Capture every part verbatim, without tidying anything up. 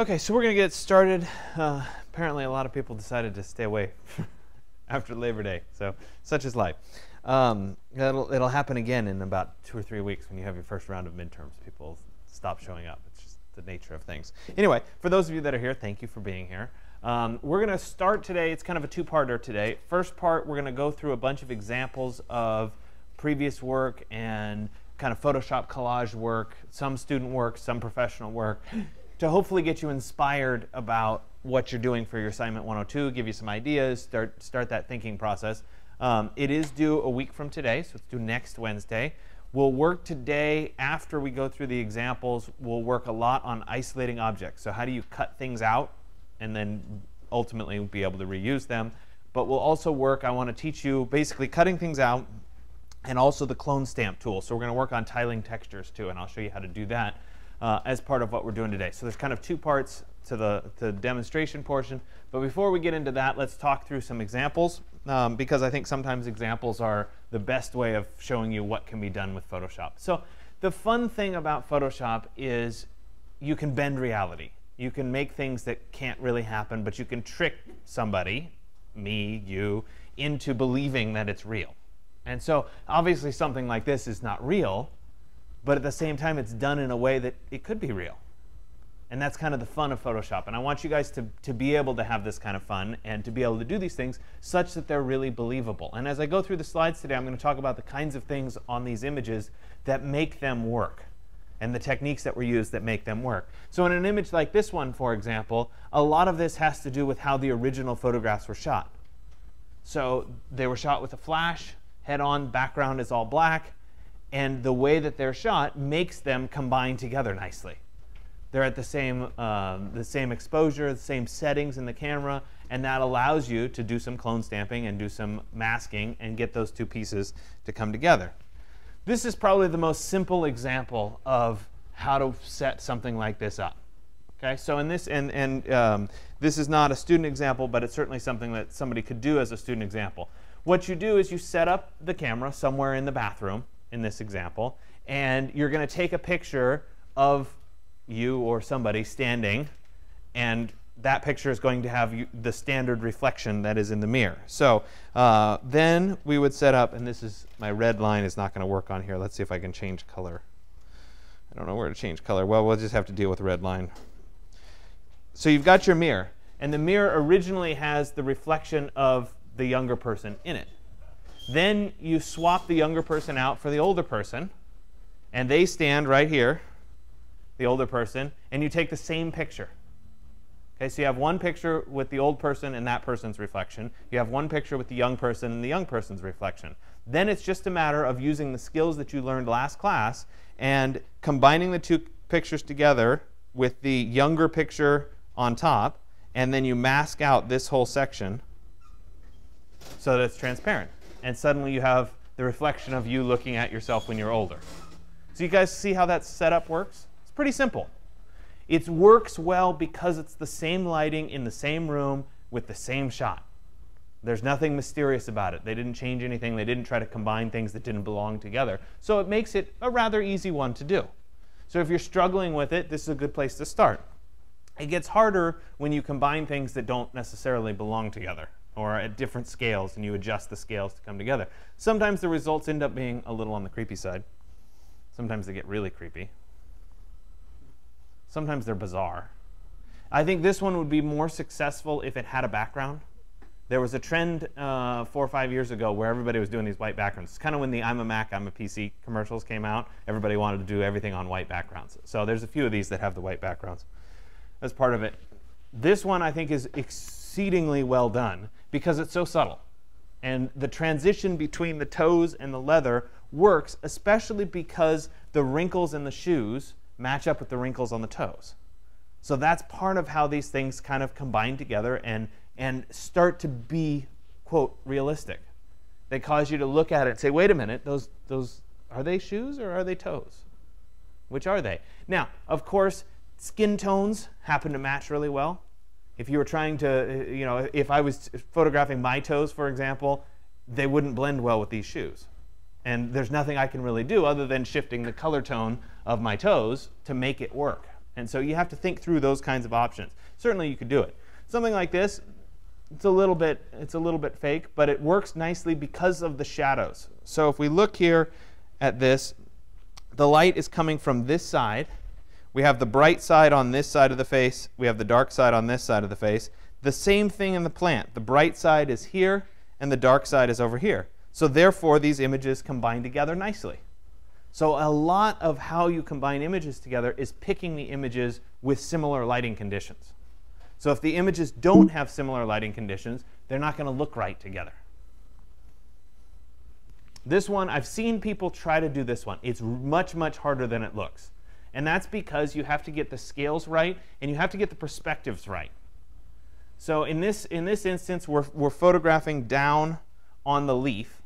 Okay, so we're gonna get started. Uh, apparently a lot of people decided to stay away after Labor Day, so such is life. Um, it'll, it'll happen again in about two or three weeks when you have your first round of midterms. People stop showing up. It's just the nature of things. Anyway, for those of you that are here, thank you for being here. Um, we're gonna start today, it's kind of a two-parter today. First part, we're gonna go through a bunch of examples of previous work and kind of Photoshop collage work, some student work, some professional work, to hopefully get you inspired about what you're doing for your assignment one oh two, give you some ideas, start, start that thinking process. Um, it is due a week from today, so it's due next Wednesday. We'll work today after we go through the examples. We'll work a lot on isolating objects. So how do you cut things out and then ultimately be able to reuse them? But we'll also work, I want to teach you basically cutting things out and also the clone stamp tool. So we're going to work on tiling textures too, and I'll show you how to do that uh, as part of what we're doing today. So there's kind of two parts to the, to the demonstration portion. But before we get into that, let's talk through some examples. Um, because I think sometimes examples are the best way of showing you what can be done with Photoshop. So the fun thing about Photoshop is you can bend reality. You can make things that can't really happen, but you can trick somebody, me, you, into believing that it's real. And so obviously something like this is not real, but at the same time it's done in a way that it could be real. And that's kind of the fun of Photoshop. And I want you guys to, to be able to have this kind of fun and to be able to do these things such that they're really believable. And as I go through the slides today, I'm going to talk about the kinds of things on these images that make them work and the techniques that were used that make them work. So in an image like this one, for example, a lot of this has to do with how the original photographs were shot. So they were shot with a flash, head-on, background is all black, and the way that they're shot makes them combine together nicely. They're at the same, um, the same exposure, the same settings in the camera, and that allows you to do some clone stamping and do some masking and get those two pieces to come together. This is probably the most simple example of how to set something like this up. Okay, so in this, and, and um, this is not a student example, but it's certainly something that somebody could do as a student example. What you do is you set up the camera somewhere in the bathroom, in this example, and you're going to take a picture of you or somebody standing, and that picture is going to have you, the standard reflection that is in the mirror. So uh, then we would set up, and this is, my red line is not going to work on here. Let's see if I can change color. I don't know where to change color. Well, we'll just have to deal with red line. So you've got your mirror, and the mirror originally has the reflection of the younger person in it. Then you swap the younger person out for the older person, and they stand right here, the older person, and you take the same picture. Okay, so you have one picture with the old person and that person's reflection. You have one picture with the young person and the young person's reflection. Then it's just a matter of using the skills that you learned last class and combining the two pictures together with the younger picture on top, and then you mask out this whole section so that it's transparent. And suddenly you have the reflection of you looking at yourself when you're older. So you guys see how that setup works? Pretty simple. It works well because it's the same lighting in the same room with the same shot. There's nothing mysterious about it. They didn't change anything. They didn't try to combine things that didn't belong together. So it makes it a rather easy one to do. So if you're struggling with it, this is a good place to start. It gets harder when you combine things that don't necessarily belong together or at different scales, and you adjust the scales to come together. Sometimes the results end up being a little on the creepy side. Sometimes they get really creepy. Sometimes they're bizarre. I think this one would be more successful if it had a background. There was a trend uh, four or five years ago where everybody was doing these white backgrounds. It's kind of when the I'm a Mac, I'm a P C commercials came out. Everybody wanted to do everything on white backgrounds. So there's a few of these that have the white backgrounds as part of it. This one I think is exceedingly well done because it's so subtle. And the transition between the toes and the leather works, especially because the wrinkles in the shoes match up with the wrinkles on the toes. So that's part of how these things kind of combine together and, and start to be, quote, realistic. They cause you to look at it and say, wait a minute, those, those, are they shoes or are they toes? Which are they? Now, of course, skin tones happen to match really well. If you were trying to, you know, if I was photographing my toes, for example, they wouldn't blend well with these shoes. And there's nothing I can really do other than shifting the color tone of my toes to make it work. And so you have to think through those kinds of options. Certainly you could do it. Something like this, it's a little bit, it's a little bit fake, but it works nicely because of the shadows. So if we look here at this, the light is coming from this side. We have the bright side on this side of the face. We have the dark side on this side of the face. The same thing in the plant. The bright side is here, and the dark side is over here. So therefore, these images combine together nicely. So a lot of how you combine images together is picking the images with similar lighting conditions. So if the images don't have similar lighting conditions, they're not going to look right together. This one, I've seen people try to do this one. It's much, much harder than it looks. And that's because you have to get the scales right, and you have to get the perspectives right. So in this, in this instance, we're, we're photographing down on the leaf.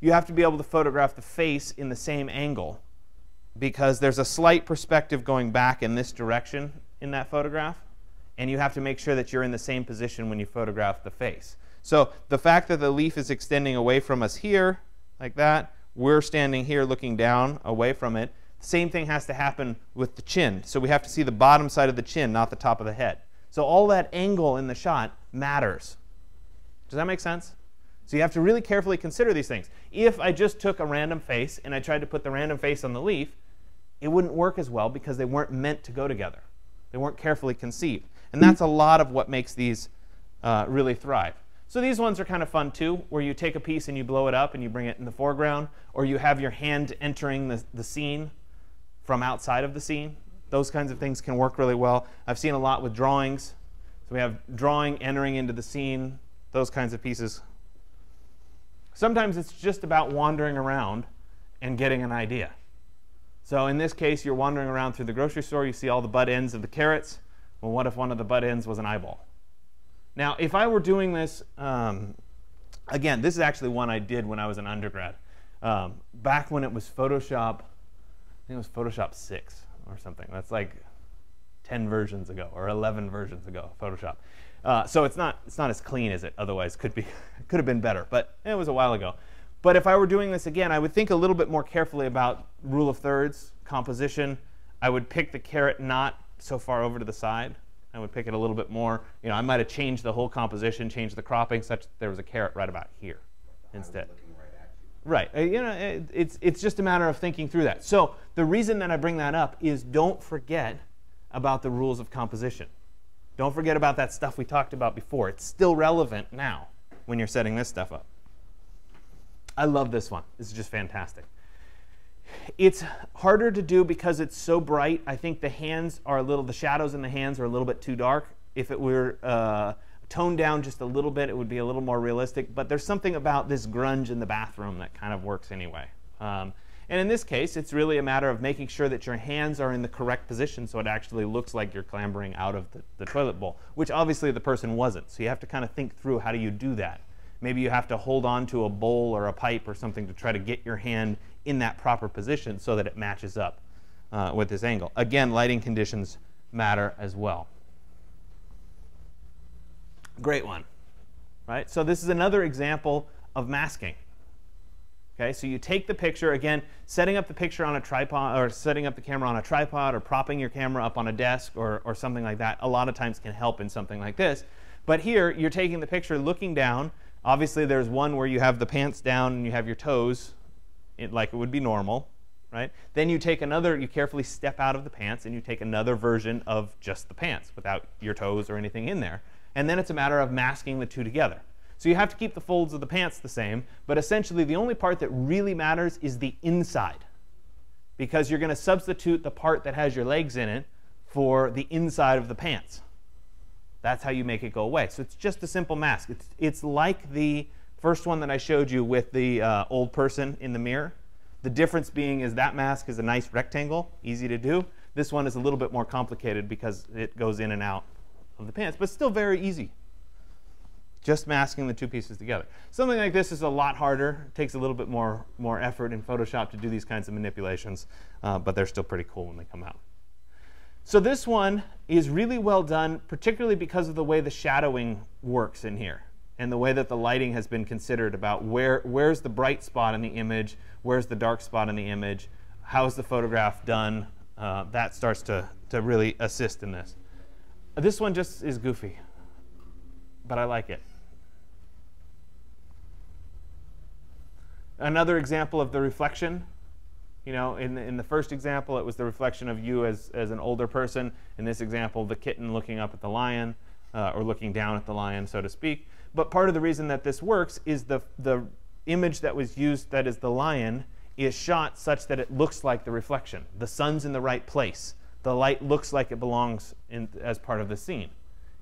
You have to be able to photograph the face in the same angle, because there's a slight perspective going back in this direction in that photograph, and you have to make sure that you're in the same position when you photograph the face. So the fact that the leaf is extending away from us here, like that, we're standing here looking down away from it. The same thing has to happen with the chin. So we have to see the bottom side of the chin, not the top of the head. So all that angle in the shot matters. Does that make sense? So you have to really carefully consider these things. If I just took a random face and I tried to put the random face on the leaf, it wouldn't work as well because they weren't meant to go together. They weren't carefully conceived. And that's a lot of what makes these uh, really thrive. So these ones are kind of fun too, where you take a piece and you blow it up and you bring it in the foreground, or you have your hand entering the, the scene from outside of the scene. Those kinds of things can work really well. I've seen a lot with drawings. So we have drawing entering into the scene, those kinds of pieces. Sometimes it's just about wandering around and getting an idea. So in this case, you're wandering around through the grocery store, you see all the butt ends of the carrots. Well, what if one of the butt ends was an eyeball? Now, if I were doing this, um, again, this is actually one I did when I was an undergrad. Um, back when it was Photoshop, I think it was Photoshop six or something. That's like ten versions ago or eleven versions ago, Photoshop. Uh, so it's not, it's not as clean as it otherwise could be. It could have been better, but it was a while ago. But if I were doing this again, I would think a little bit more carefully about rule of thirds, composition. I would pick the carrot not so far over to the side. I would pick it a little bit more. You know, I might have changed the whole composition, changed the cropping, such that there was a carrot right about here instead. Right. Right. You know, it, it's it's just a matter of thinking through that. So the reason that I bring that up is don't forget about the rules of composition. Don't forget about that stuff we talked about before. It's still relevant now when you're setting this stuff up. I love this one. This is just fantastic. It's harder to do because it's so bright. I think the hands are a little, the shadows in the hands are a little bit too dark. If it were uh, toned down just a little bit, it would be a little more realistic. But there's something about this grunge in the bathroom that kind of works anyway. Um, and in this case, it's really a matter of making sure that your hands are in the correct position so it actually looks like you're clambering out of the, the toilet bowl, which obviously the person wasn't. So you have to kind of think through, how do you do that? Maybe you have to hold on to a bowl or a pipe or something to try to get your hand in that proper position so that it matches up uh, with this angle. Again, lighting conditions matter as well. Great one, right? So this is another example of masking. Okay, so you take the picture, again, setting up the picture on a tripod or setting up the camera on a tripod or propping your camera up on a desk or, or something like that a lot of times can help in something like this. But here, you're taking the picture looking down. Obviously, there's one where you have the pants down and you have your toes It, like it would be normal, right? Then you take another, you carefully step out of the pants and you take another version of just the pants without your toes or anything in there. And then it's a matter of masking the two together. So you have to keep the folds of the pants the same, but essentially the only part that really matters is the inside, because you're going to substitute the part that has your legs in it for the inside of the pants. That's how you make it go away. So it's just a simple mask. It's, it's like the first one that I showed you with the uh, old person in the mirror. The difference being is that mask is a nice rectangle, easy to do. This one is a little bit more complicated because it goes in and out of the pants, but still very easy. Just masking the two pieces together. Something like this is a lot harder. It takes a little bit more, more effort in Photoshop to do these kinds of manipulations, uh, but they're still pretty cool when they come out. So this one is really well done, particularly because of the way the shadowing works in here, and the way that the lighting has been considered about where, where's the bright spot in the image, where's the dark spot in the image, how's the photograph done, uh, that starts to, to really assist in this. This one just is goofy, but I like it. Another example of the reflection. You know, in the, in the first example, it was the reflection of you as, as an older person. In this example, the kitten looking up at the lion, uh, or looking down at the lion, so to speak. But part of the reason that this works is the, the image that was used, that is the lion, is shot such that it looks like the reflection. The sun's in the right place. The light looks like it belongs in, as part of the scene.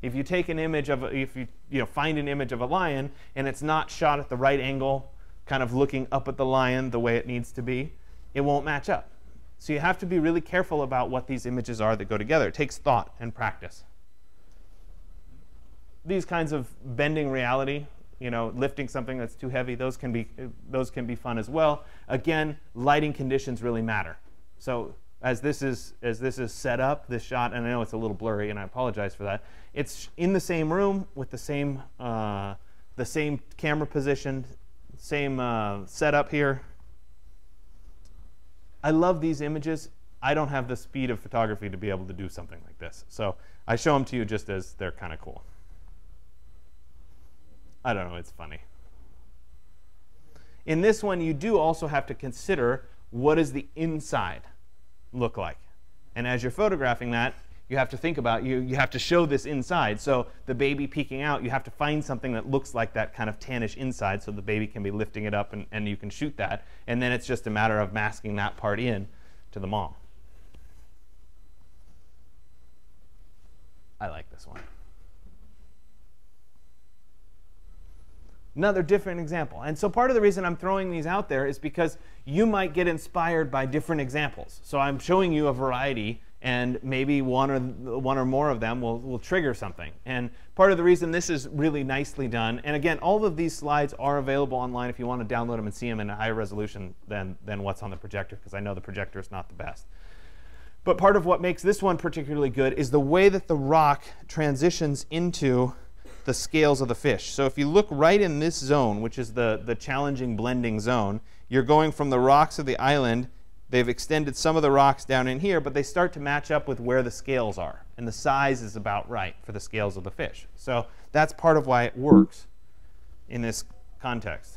If you take an image of, if you, you know, find an image of a lion, and it's not shot at the right angle, kind of looking up at the lion the way it needs to be, it won't match up. So you have to be really careful about what these images are that go together. It takes thought and practice. These kinds of bending reality, you know, lifting something that's too heavy, those can be, those can be fun as well. Again, lighting conditions really matter. So as this is, as this is set up, this shot, and I know it's a little blurry, and I apologize for that. It's in the same room with the same, uh, the same camera position, same uh, setup here. I love these images. I don't have the speed of photography to be able to do something like this. So I show them to you just as they're kind of cool. I don't know, it's funny. In this one, you do also have to consider, what does the inside look like? And as you're photographing that, you have to think about, you, you have to show this inside. So the baby peeking out, you have to find something that looks like that kind of tannish inside so the baby can be lifting it up and, and you can shoot that. And then it's just a matter of masking that part in to the mom. I like this one. Another different example. And so part of the reason I'm throwing these out there is because you might get inspired by different examples. So I'm showing you a variety, and maybe one or, one or more of them will, will trigger something. And part of the reason this is really nicely done, and again, all of these slides are available online if you want to download them and see them in a higher resolution than, than what's on the projector, because I know the projector is not the best. But part of what makes this one particularly good is the way that the rock transitions into the scales of the fish. So if you look right in this zone, which is the, the challenging blending zone, you're going from the rocks of the island. They've extended some of the rocks down in here, but they start to match up with where the scales are. And the size is about right for the scales of the fish. So that's part of why it works in this context.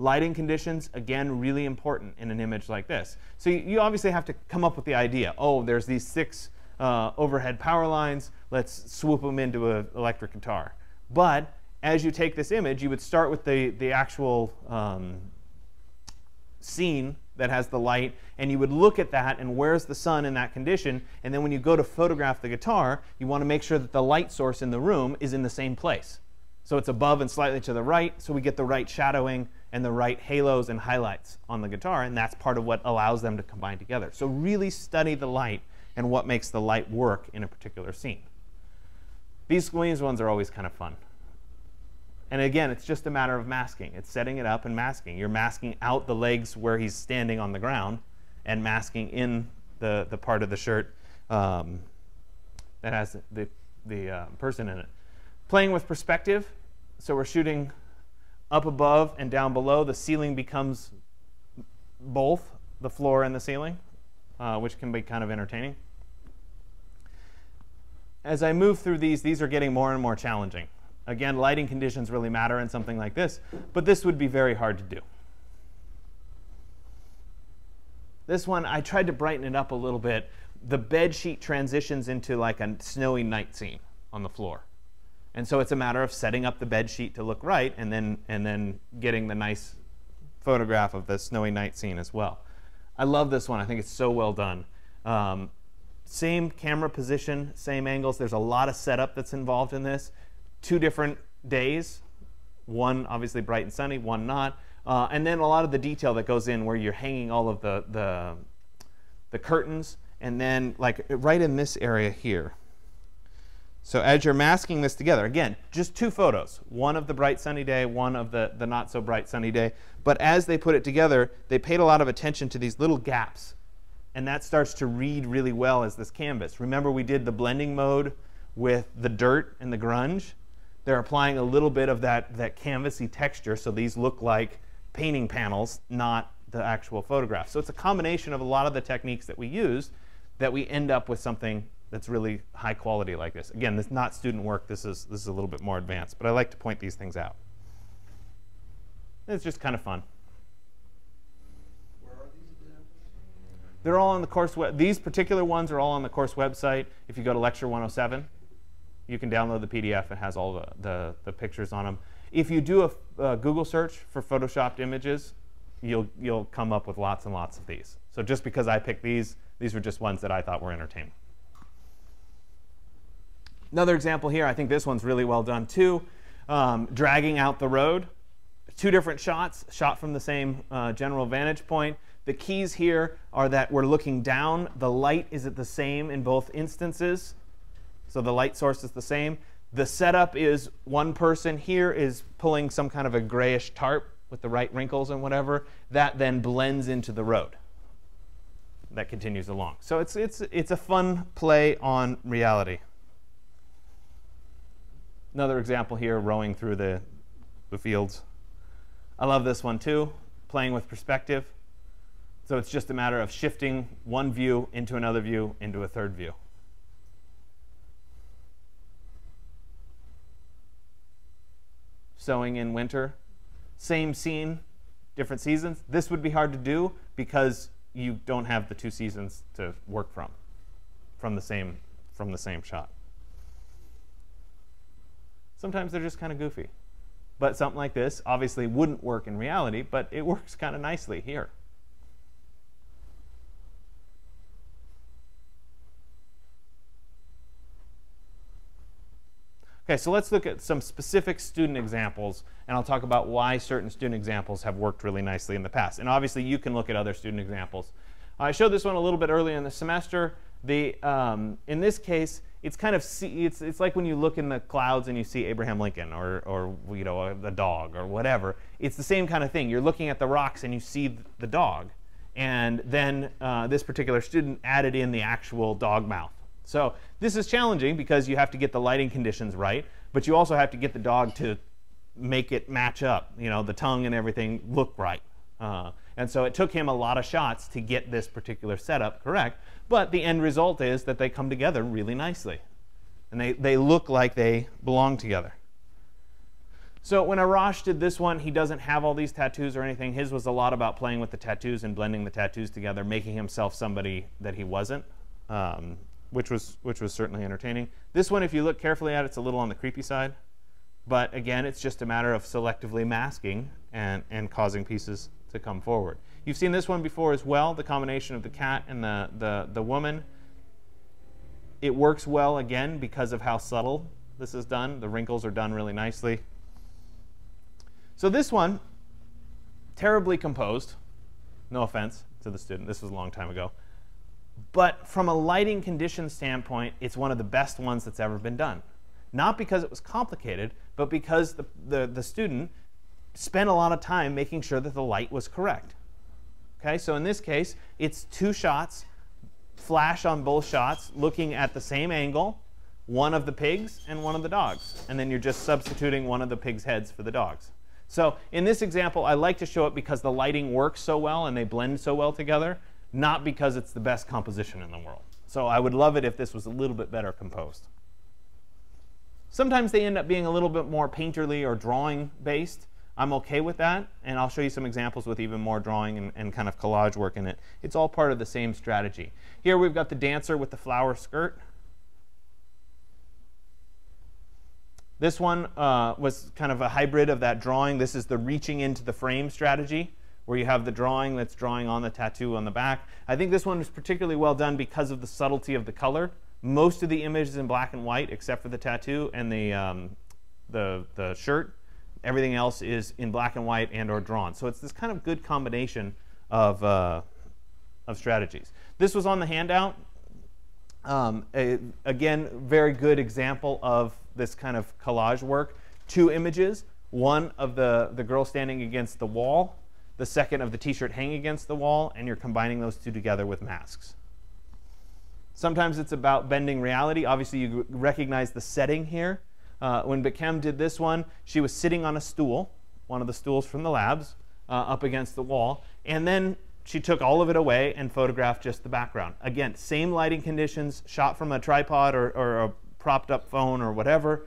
Lighting conditions, again, really important in an image like this. So you obviously have to come up with the idea. Oh, there's these six uh, overhead power lines. Let's swoop them into an electric guitar. But as you take this image, you would start with the, the actual um, scene that has the light, and you would look at that and where's the sun in that condition, and then when you go to photograph the guitar, you want to make sure that the light source in the room is in the same place. So it's above and slightly to the right, so we get the right shadowing and the right halos and highlights on the guitar, and that's part of what allows them to combine together. So really study the light and what makes the light work in a particular scene. These Williams ones are always kind of fun. And again, it's just a matter of masking. It's setting it up and masking. You're masking out the legs where he's standing on the ground and masking in the, the part of the shirt um, that has the, the uh, person in it. Playing with perspective. So we're shooting up above and down below. The ceiling becomes both the floor and the ceiling, uh, which can be kind of entertaining. As I move through these, these are getting more and more challenging. Again, lighting conditions really matter in something like this, but this would be very hard to do. This one, I tried to brighten it up a little bit. The bed sheet transitions into like a snowy night scene on the floor. And so it's a matter of setting up the bed sheet to look right and then, and then getting the nice photograph of the snowy night scene as well. I love this one. I think it's so well done. Um, same camera position, same angles. There's a lot of setup that's involved in this. Two different days, one obviously bright and sunny, one not, uh, and then a lot of the detail that goes in where you're hanging all of the, the, the curtains, and then like right in this area here. So as you're masking this together, again, just two photos, one of the bright sunny day, one of the, the not so bright sunny day, but as they put it together, they paid a lot of attention to these little gaps, and that starts to read really well as this canvas. Remember, we did the blending mode with the dirt and the grunge. They're applying a little bit of that, that canvassy texture, so these look like painting panels, not the actual photograph. So it's a combination of a lot of the techniques that we use that we end up with something that's really high quality like this. Again, this is not student work. This is, this is a little bit more advanced, but I like to point these things out. It's just kind of fun. Where are these examples? They're all on the course web. These particular ones are all on the course website. If you go to Lecture one oh seven, you can download the P D F. It has all the, the, the pictures on them. If you do a uh, Google search for Photoshopped images, you'll, you'll come up with lots and lots of these. So just because I picked these, these were just ones that I thought were entertaining. Another example here, I think this one's really well done too. Um, dragging out the road. Two different shots, shot from the same uh, general vantage point. The keys here are that we're looking down. The light is at the same in both instances. So the light source is the same. The setup is one person here is pulling some kind of a grayish tarp with the right wrinkles and whatever. That then blends into the road. That continues along. So it's, it's, it's a fun play on reality. Another example here, rowing through the, the fields. I love this one too, playing with perspective. So it's just a matter of shifting one view into another view into a third view. Sewing in winter, same scene, different seasons. This would be hard to do because you don't have the two seasons to work from, from the same, from the same shot. Sometimes they're just kind of goofy. But something like this obviously wouldn't work in reality, but it works kind of nicely here. OK, so let's look at some specific student examples, and I'll talk about why certain student examples have worked really nicely in the past. And obviously, you can look at other student examples. I showed this one a little bit earlier in the semester. The, um, in this case, it's kind of see, it's, it's like when you look in the clouds and you see Abraham Lincoln or, or you know, the dog or whatever. It's the same kind of thing. You're looking at the rocks and you see the dog. And then uh, this particular student added in the actual dog mouth. So this is challenging because you have to get the lighting conditions right, but you also have to get the dog to make it match up, you know, the tongue and everything look right. Uh, and so it took him a lot of shots to get this particular setup correct, but the end result is that they come together really nicely. And they, they look like they belong together. So when Arash did this one, he doesn't have all these tattoos or anything. His was a lot about playing with the tattoos and blending the tattoos together, making himself somebody that he wasn't. Um, Which was, which was certainly entertaining. This one, if you look carefully at it, it's a little on the creepy side. But again, it's just a matter of selectively masking and, and causing pieces to come forward. You've seen this one before as well, the combination of the cat and the, the, the woman. It works well, again, because of how subtle this is done. The wrinkles are done really nicely. So this one, terribly composed. No offense to the student. This was a long time ago. But from a lighting condition standpoint, it's one of the best ones that's ever been done. Not because it was complicated, but because the, the, the student spent a lot of time making sure that the light was correct. Okay, so in this case, it's two shots, flash on both shots, looking at the same angle, one of the pigs and one of the dogs. And then you're just substituting one of the pigs' heads for the dogs. So in this example, I like to show it because the lighting works so well and they blend so well together. Not because it's the best composition in the world. So I would love it if this was a little bit better composed. Sometimes they end up being a little bit more painterly or drawing based. I'm OK with that. And I'll show you some examples with even more drawing and, and kind of collage work in it. It's all part of the same strategy. Here we've got the dancer with the flower skirt. This one uh, was kind of a hybrid of that drawing. This is the reaching into the frame strategy, where you have the drawing that's drawing on the tattoo on the back. I think this one is particularly well done because of the subtlety of the color. Most of the image is in black and white, except for the tattoo and the, um, the, the shirt. Everything else is in black and white and or drawn. So it's this kind of good combination of, uh, of strategies. This was on the handout. Um, a, again, very good example of this kind of collage work. Two images, one of the, the girl standing against the wall, the second of the t-shirt hanging against the wall, and you're combining those two together with masks. Sometimes it's about bending reality. Obviously, you recognize the setting here. Uh, when Beckham did this one, she was sitting on a stool, one of the stools from the labs, uh, up against the wall. And then she took all of it away and photographed just the background. Again, same lighting conditions, shot from a tripod or, or a propped up phone or whatever.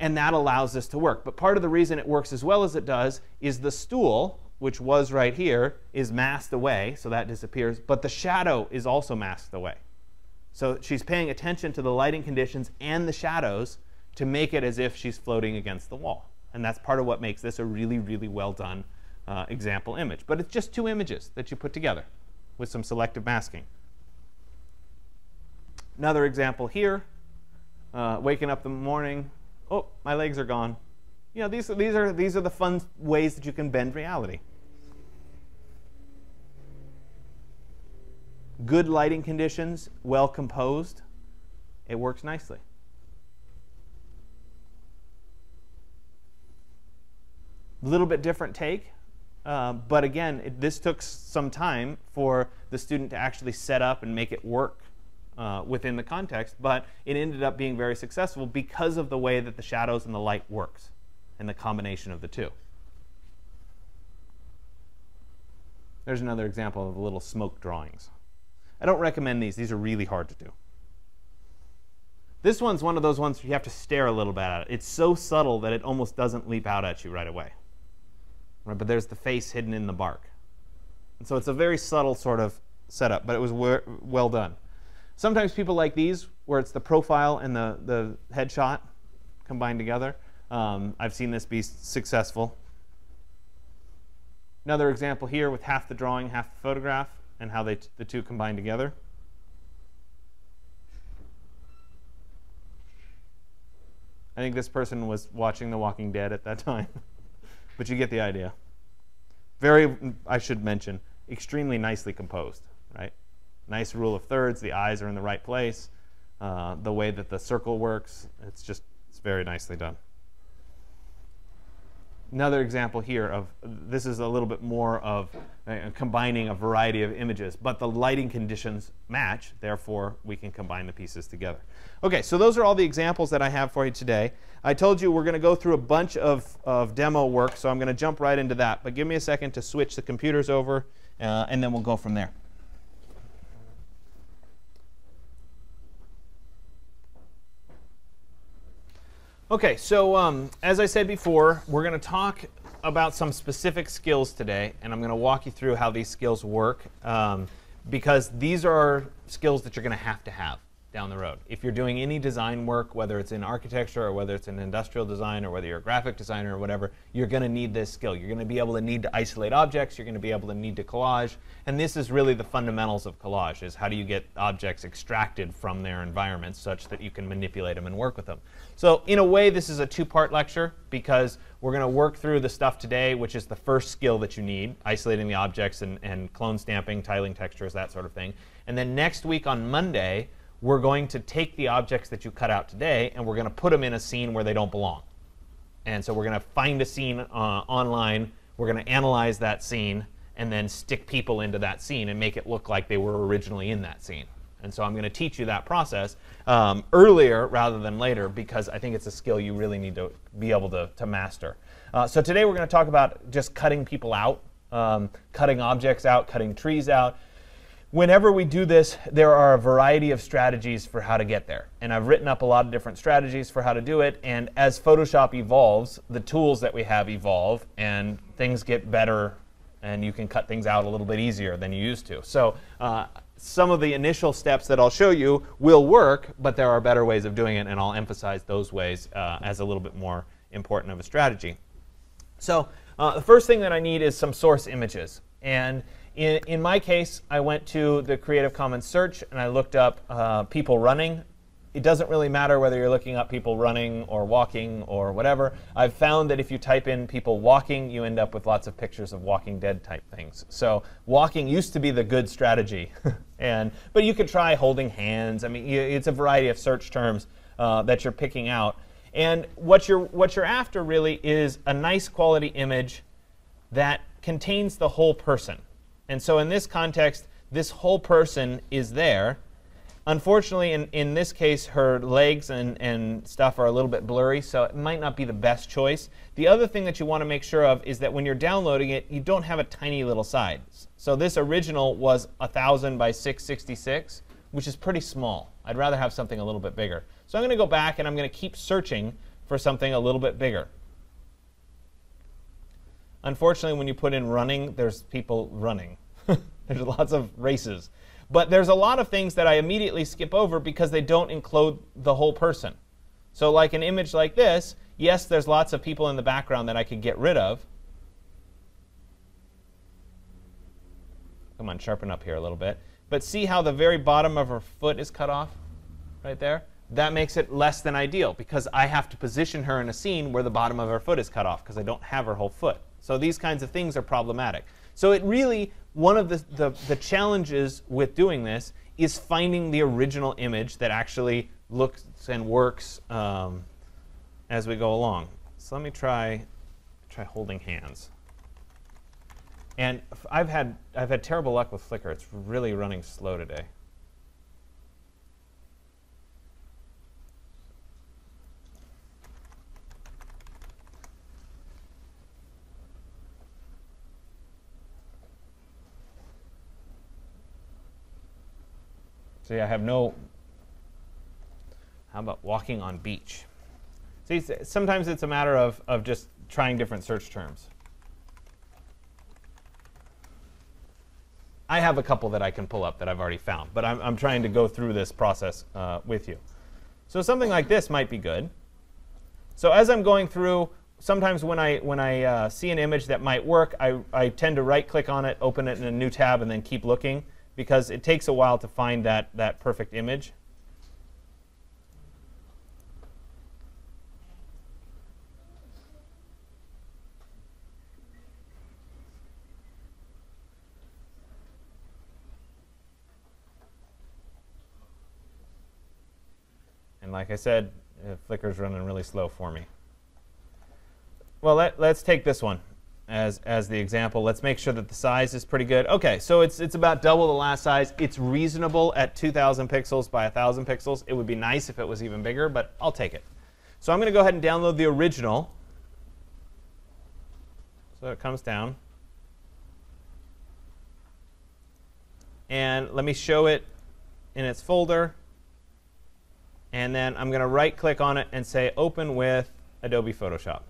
And that allows this to work. But part of the reason it works as well as it does is the stool, which was right here, is masked away, so that disappears. But the shadow is also masked away. So she's paying attention to the lighting conditions and the shadows to make it as if she's floating against the wall. And that's part of what makes this a really, really well done Uh, example image. But it's just two images that you put together with some selective masking. Another example here, uh, waking up in the morning, oh, my legs are gone. You know, these, these, are, these are the fun ways that you can bend reality. Good lighting conditions, well composed, it works nicely. A little bit different take. Uh, but again, it, this took some time for the student to actually set up and make it work uh, within the context, but it ended up being very successful because of the way that the shadows and the light works and the combination of the two. There's another example of little smoke drawings. I don't recommend these. These are really hard to do. This one's one of those ones where you have to stare a little bit at it. It's so subtle that it almost doesn't leap out at you right away. Right, but there's the face hidden in the bark. And so it's a very subtle sort of setup, but it was well done. Sometimes people like these, where it's the profile and the, the headshot combined together. Um, I've seen this be successful. Another example here with half the drawing, half the photograph, and how they t the two combine together. I think this person was watching The Walking Dead at that time. But you get the idea. Very, I should mention, extremely nicely composed, right? Nice rule of thirds, the eyes are in the right place, uh, the way that the circle works, it's just, it's very nicely done. Another example here of, this is a little bit more of uh, combining a variety of images, but the lighting conditions match, therefore we can combine the pieces together. Okay, so those are all the examples that I have for you today. I told you we're going to go through a bunch of, of demo work, so I'm going to jump right into that, but give me a second to switch the computers over, uh, and then we'll go from there. Okay, so um, as I said before, we're going to talk about some specific skills today, and I'm going to walk you through how these skills work, um, because these are skills that you're going to have to have down the road. If you're doing any design work, whether it's in architecture or whether it's in industrial design or whether you're a graphic designer or whatever, you're going to need this skill. You're going to be able to need to isolate objects, you're going to be able to need to collage, and this is really the fundamentals of collage, is how do you get objects extracted from their environment such that you can manipulate them and work with them. So in a way, this is a two-part lecture because we're going to work through the stuff today, which is the first skill that you need, isolating the objects and, and clone stamping, tiling textures, that sort of thing. And then next week on Monday, we're going to take the objects that you cut out today and we're going to put them in a scene where they don't belong. And so we're going to find a scene uh, online, we're going to analyze that scene, and then stick people into that scene and make it look like they were originally in that scene. And so I'm going to teach you that process um, earlier rather than later because I think it's a skill you really need to be able to, to master. Uh, so today we're going to talk about just cutting people out, um, cutting objects out, cutting trees out. Whenever we do this, there are a variety of strategies for how to get there. And I've written up a lot of different strategies for how to do it. And as Photoshop evolves, the tools that we have evolve and things get better and you can cut things out a little bit easier than you used to. So uh, some of the initial steps that I'll show you will work, but there are better ways of doing it, and I'll emphasize those ways uh, as a little bit more important of a strategy. So uh, the first thing that I need is some source images. And in, in my case, I went to the Creative Commons search and I looked up uh, people running. It doesn't really matter whether you're looking up people running or walking or whatever. I've found that if you type in people walking, you end up with lots of pictures of Walking Dead type things. So walking used to be the good strategy. and But you could try holding hands. I mean, you, it's a variety of search terms uh, that you're picking out. And what you're, what you're after really is a nice quality image that contains the whole person. And so in this context, this whole person is there. Unfortunately, in, in this case, her legs and, and stuff are a little bit blurry, so it might not be the best choice. The other thing that you want to make sure of is that when you're downloading it, you don't have a tiny little size. So this original was one thousand by six sixty-six, which is pretty small. I'd rather have something a little bit bigger. So I'm going to go back and I'm going to keep searching for something a little bit bigger. Unfortunately, when you put in running, there's people running. There's lots of races. But there's a lot of things that I immediately skip over because they don't include the whole person. So like an image like this, yes, there's lots of people in the background that I could get rid of. Come on, sharpen up here a little bit. But see how the very bottom of her foot is cut off right there? That makes it less than ideal because I have to position her in a scene where the bottom of her foot is cut off because I don't have her whole foot. So these kinds of things are problematic. So it really, one of the, the, the challenges with doing this is finding the original image that actually looks and works um, as we go along. So let me try, try holding hands. And I've had, I've had terrible luck with Flickr. It's really running slow today. See, I have no, how about walking on beach? See, sometimes it's a matter of, of just trying different search terms. I have a couple that I can pull up that I've already found, but I'm, I'm trying to go through this process uh, with you. So something like this might be good. So as I'm going through, sometimes when I, when I uh, see an image that might work, I, I tend to right-click on it, open it in a new tab, and then keep looking, because it takes a while to find that, that perfect image. And like I said, uh, Flickr's running really slow for me. Well, let, let's take this one. As, as the example. Let's make sure that the size is pretty good. OK, so it's, it's about double the last size. It's reasonable at two thousand pixels by one thousand pixels. It would be nice if it was even bigger, but I'll take it. So I'm going to go ahead and download the original. So it comes down. And let me show it in its folder. And then I'm going to right click on it and say open with Adobe Photoshop.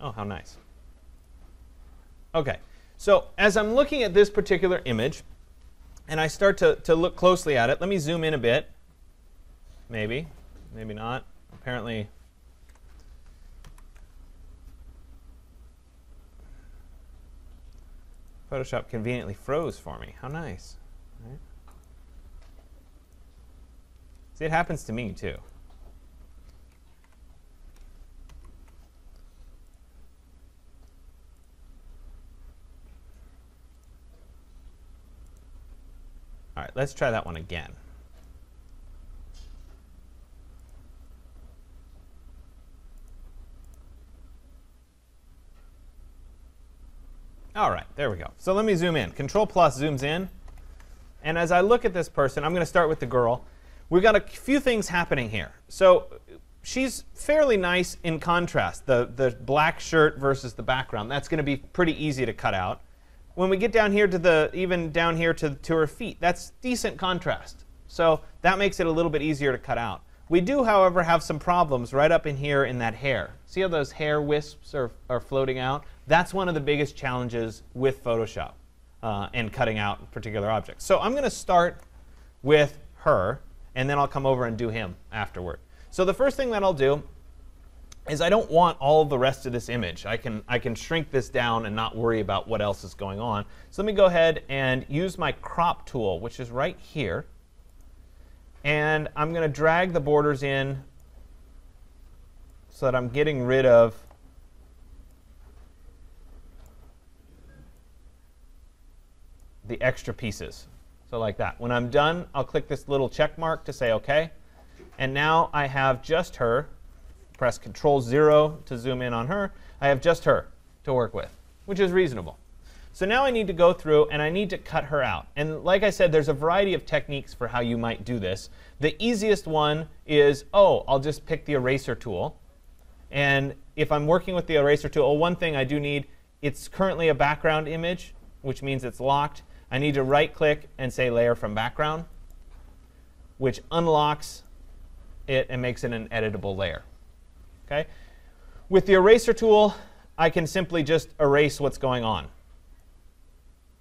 Oh, how nice. OK, so as I'm looking at this particular image, and I start to, to look closely at it, let me zoom in a bit. Maybe, maybe not. Apparently, Photoshop conveniently froze for me. How nice. Right. See, it happens to me, too. All right, let's try that one again. All right, there we go. So let me zoom in. Control plus zooms in. And as I look at this person, I'm going to start with the girl. We've got a few things happening here. So she's fairly nice in contrast, the, the black shirt versus the background. That's going to be pretty easy to cut out. When we get down here to the, even down here to, to her feet, that's decent contrast. So that makes it a little bit easier to cut out. We do, however, have some problems right up in here in that hair. See how those hair wisps are, are floating out? That's one of the biggest challenges with Photoshop uh, and cutting out particular objects. So I'm going to start with her, and then I'll come over and do him afterward. So the first thing that I'll do is I don't want all the rest of this image. I can, I can shrink this down and not worry about what else is going on. So let me go ahead and use my crop tool, which is right here. And I'm going to drag the borders in so that I'm getting rid of the extra pieces. So like that. When I'm done, I'll click this little check mark to say OK. And now I have just her. Press Control zero to zoom in on her. I have just her. to work with, which is reasonable. So now I need to go through and I need to cut her out. And like I said, there's a variety of techniques for how you might do this. The easiest one is, oh, I'll just pick the eraser tool. And if I'm working with the eraser tool, one thing I do need, it's currently a background image, which means it's locked. I need to right click and say layer from background, which unlocks it and makes it an editable layer. Okay? With the eraser tool, I can simply just erase what's going on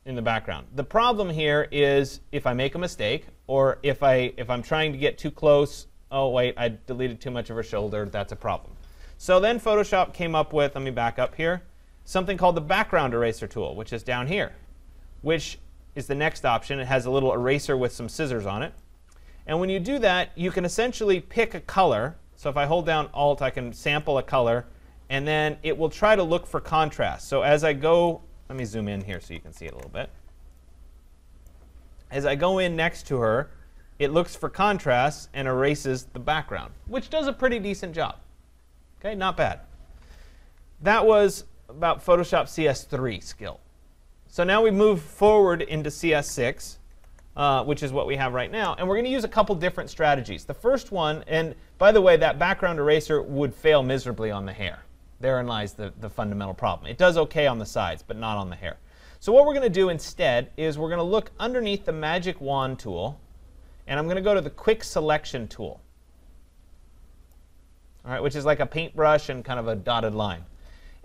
in the background. The problem here is if I make a mistake or if, I, if I'm trying to get too close, oh wait, I deleted too much of her shoulder, that's a problem. So then Photoshop came up with, let me back up here, something called the background eraser tool, which is down here, which is the next option. It has a little eraser with some scissors on it. And when you do that, you can essentially pick a color. So if I hold down Alt, I can sample a color, and then it will try to look for contrast. So as I go, let me zoom in here so you can see it a little bit. As I go in next to her, it looks for contrast and erases the background, which does a pretty decent job. Okay, not bad. That was about Photoshop C S three skill. So now we move forward into C S six, uh, which is what we have right now. And we're going to use a couple different strategies. The first one, and by the way, that background eraser would fail miserably on the hair. Therein lies the, the fundamental problem. It does OK on the sides, but not on the hair. So what we're going to do instead is we're going to look underneath the Magic Wand tool, and I'm going to go to the Quick Selection tool, all right, which is like a paintbrush and kind of a dotted line.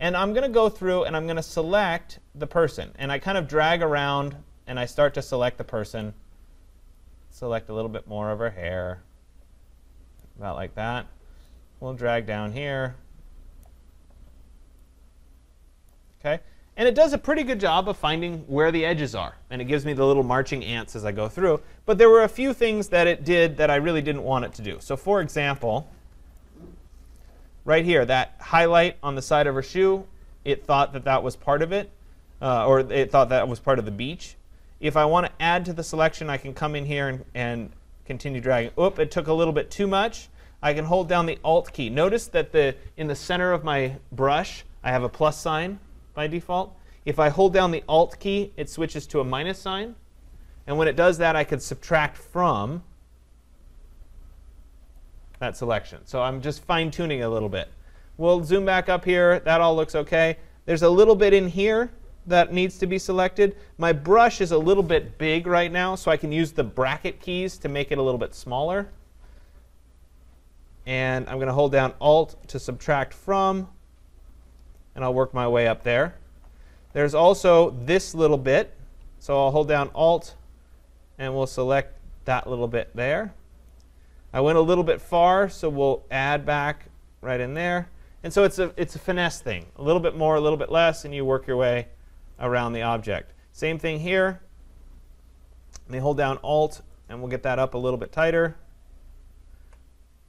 And I'm going to go through, and I'm going to select the person. And I kind of drag around, and I start to select the person. Select a little bit more of her hair, about like that. We'll drag down here. Okay. And it does a pretty good job of finding where the edges are. And it gives me the little marching ants as I go through. But there were a few things that it did that I really didn't want it to do. So for example, right here, that highlight on the side of her shoe, it thought that that was part of it, uh, or it thought that was part of the beach. If I want to add to the selection, I can come in here and, and continue dragging. Oop, it took a little bit too much. I can hold down the Alt key. Notice that the in the center of my brush, I have a plus sign by default. If I hold down the Alt key, it switches to a minus sign. And when it does that, I could subtract from that selection. So I'm just fine-tuning a little bit. We'll zoom back up here. That all looks OK. There's a little bit in here that needs to be selected. My brush is a little bit big right now, so I can use the bracket keys to make it a little bit smaller. And I'm going to hold down Alt to subtract from. And I'll work my way up there. There's also this little bit. So I'll hold down Alt, and we'll select that little bit there. I went a little bit far, so we'll add back right in there. And so it's a, it's a finesse thing. A little bit more, a little bit less, and you work your way around the object. Same thing here. Let me hold down Alt, and we'll get that up a little bit tighter.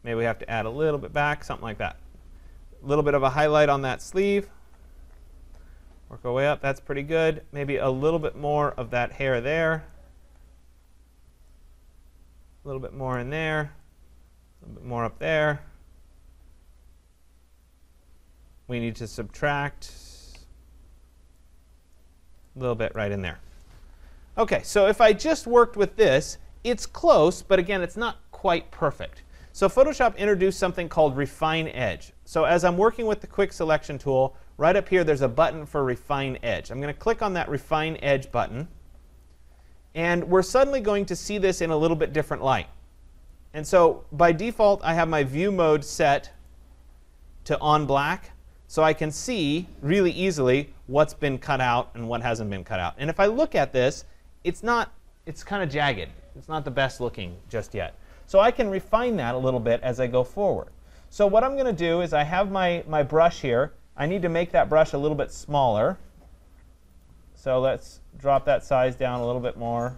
Maybe we have to add a little bit back, something like that. A little bit of a highlight on that sleeve. Work our way up. That's pretty good. Maybe a little bit more of that hair there. A little bit more in there. A little bit more up there. We need to subtract a little bit right in there. OK, so if I just worked with this, it's close, but again, it's not quite perfect. So Photoshop introduced something called Refine Edge. So as I'm working with the Quick Selection tool, right up here there's a button for Refine Edge. I'm going to click on that Refine Edge button. And we're suddenly going to see this in a little bit different light. And so by default, I have my view mode set to on black. So I can see really easily what's been cut out and what hasn't been cut out. And if I look at this, it's not, it's kind of jagged. It's not the best looking just yet. So I can refine that a little bit as I go forward. So what I'm going to do is I have my, my brush here. I need to make that brush a little bit smaller. So let's drop that size down a little bit more,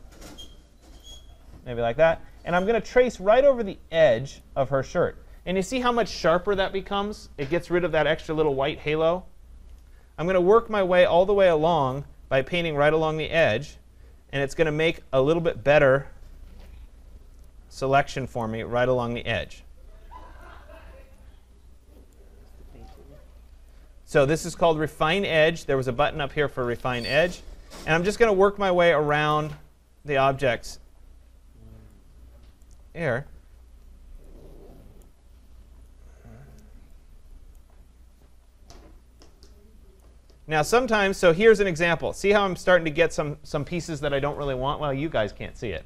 maybe like that. And I'm going to trace right over the edge of her shirt. And you see how much sharper that becomes? It gets rid of that extra little white halo. I'm going to work my way all the way along by painting right along the edge. And it's going to make a little bit better selection for me right along the edge. So this is called Refine Edge. There was a button up here for Refine Edge. And I'm just going to work my way around the objects here. Now sometimes, so here's an example. See how I'm starting to get some, some pieces that I don't really want? Well, you guys can't see it.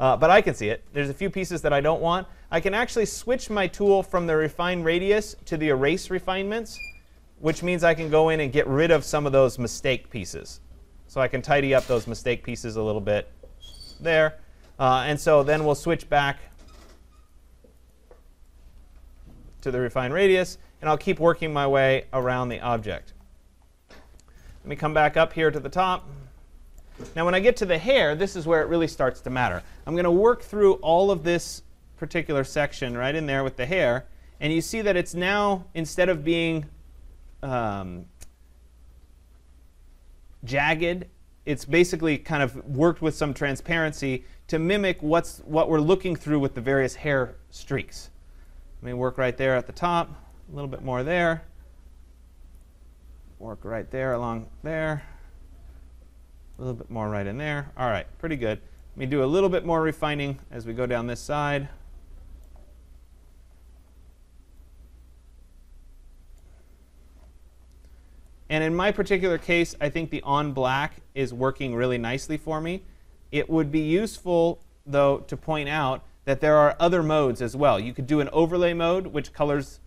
uh, but I can see it. There's a few pieces that I don't want. I can actually switch my tool from the Refine Radius to the Erase Refinements, which means I can go in and get rid of some of those mistake pieces. So I can tidy up those mistake pieces a little bit there. Uh, and so then we'll switch back to the Refine Radius, and I'll keep working my way around the object. Let me come back up here to the top. Now when I get to the hair, this is where it really starts to matter. I'm going to work through all of this particular section right in there with the hair, and you see that it's now, instead of being um, jagged, it's basically kind of worked with some transparency to mimic what's, what we're looking through with the various hair streaks. Let me work right there at the top, a little bit more there, work right there along there, a little bit more right in there. All right, pretty good. Let me do a little bit more refining as we go down this side. And in my particular case, I think the on black is working really nicely for me. It would be useful, though, to point out that there are other modes as well. You could do an overlay mode, which colors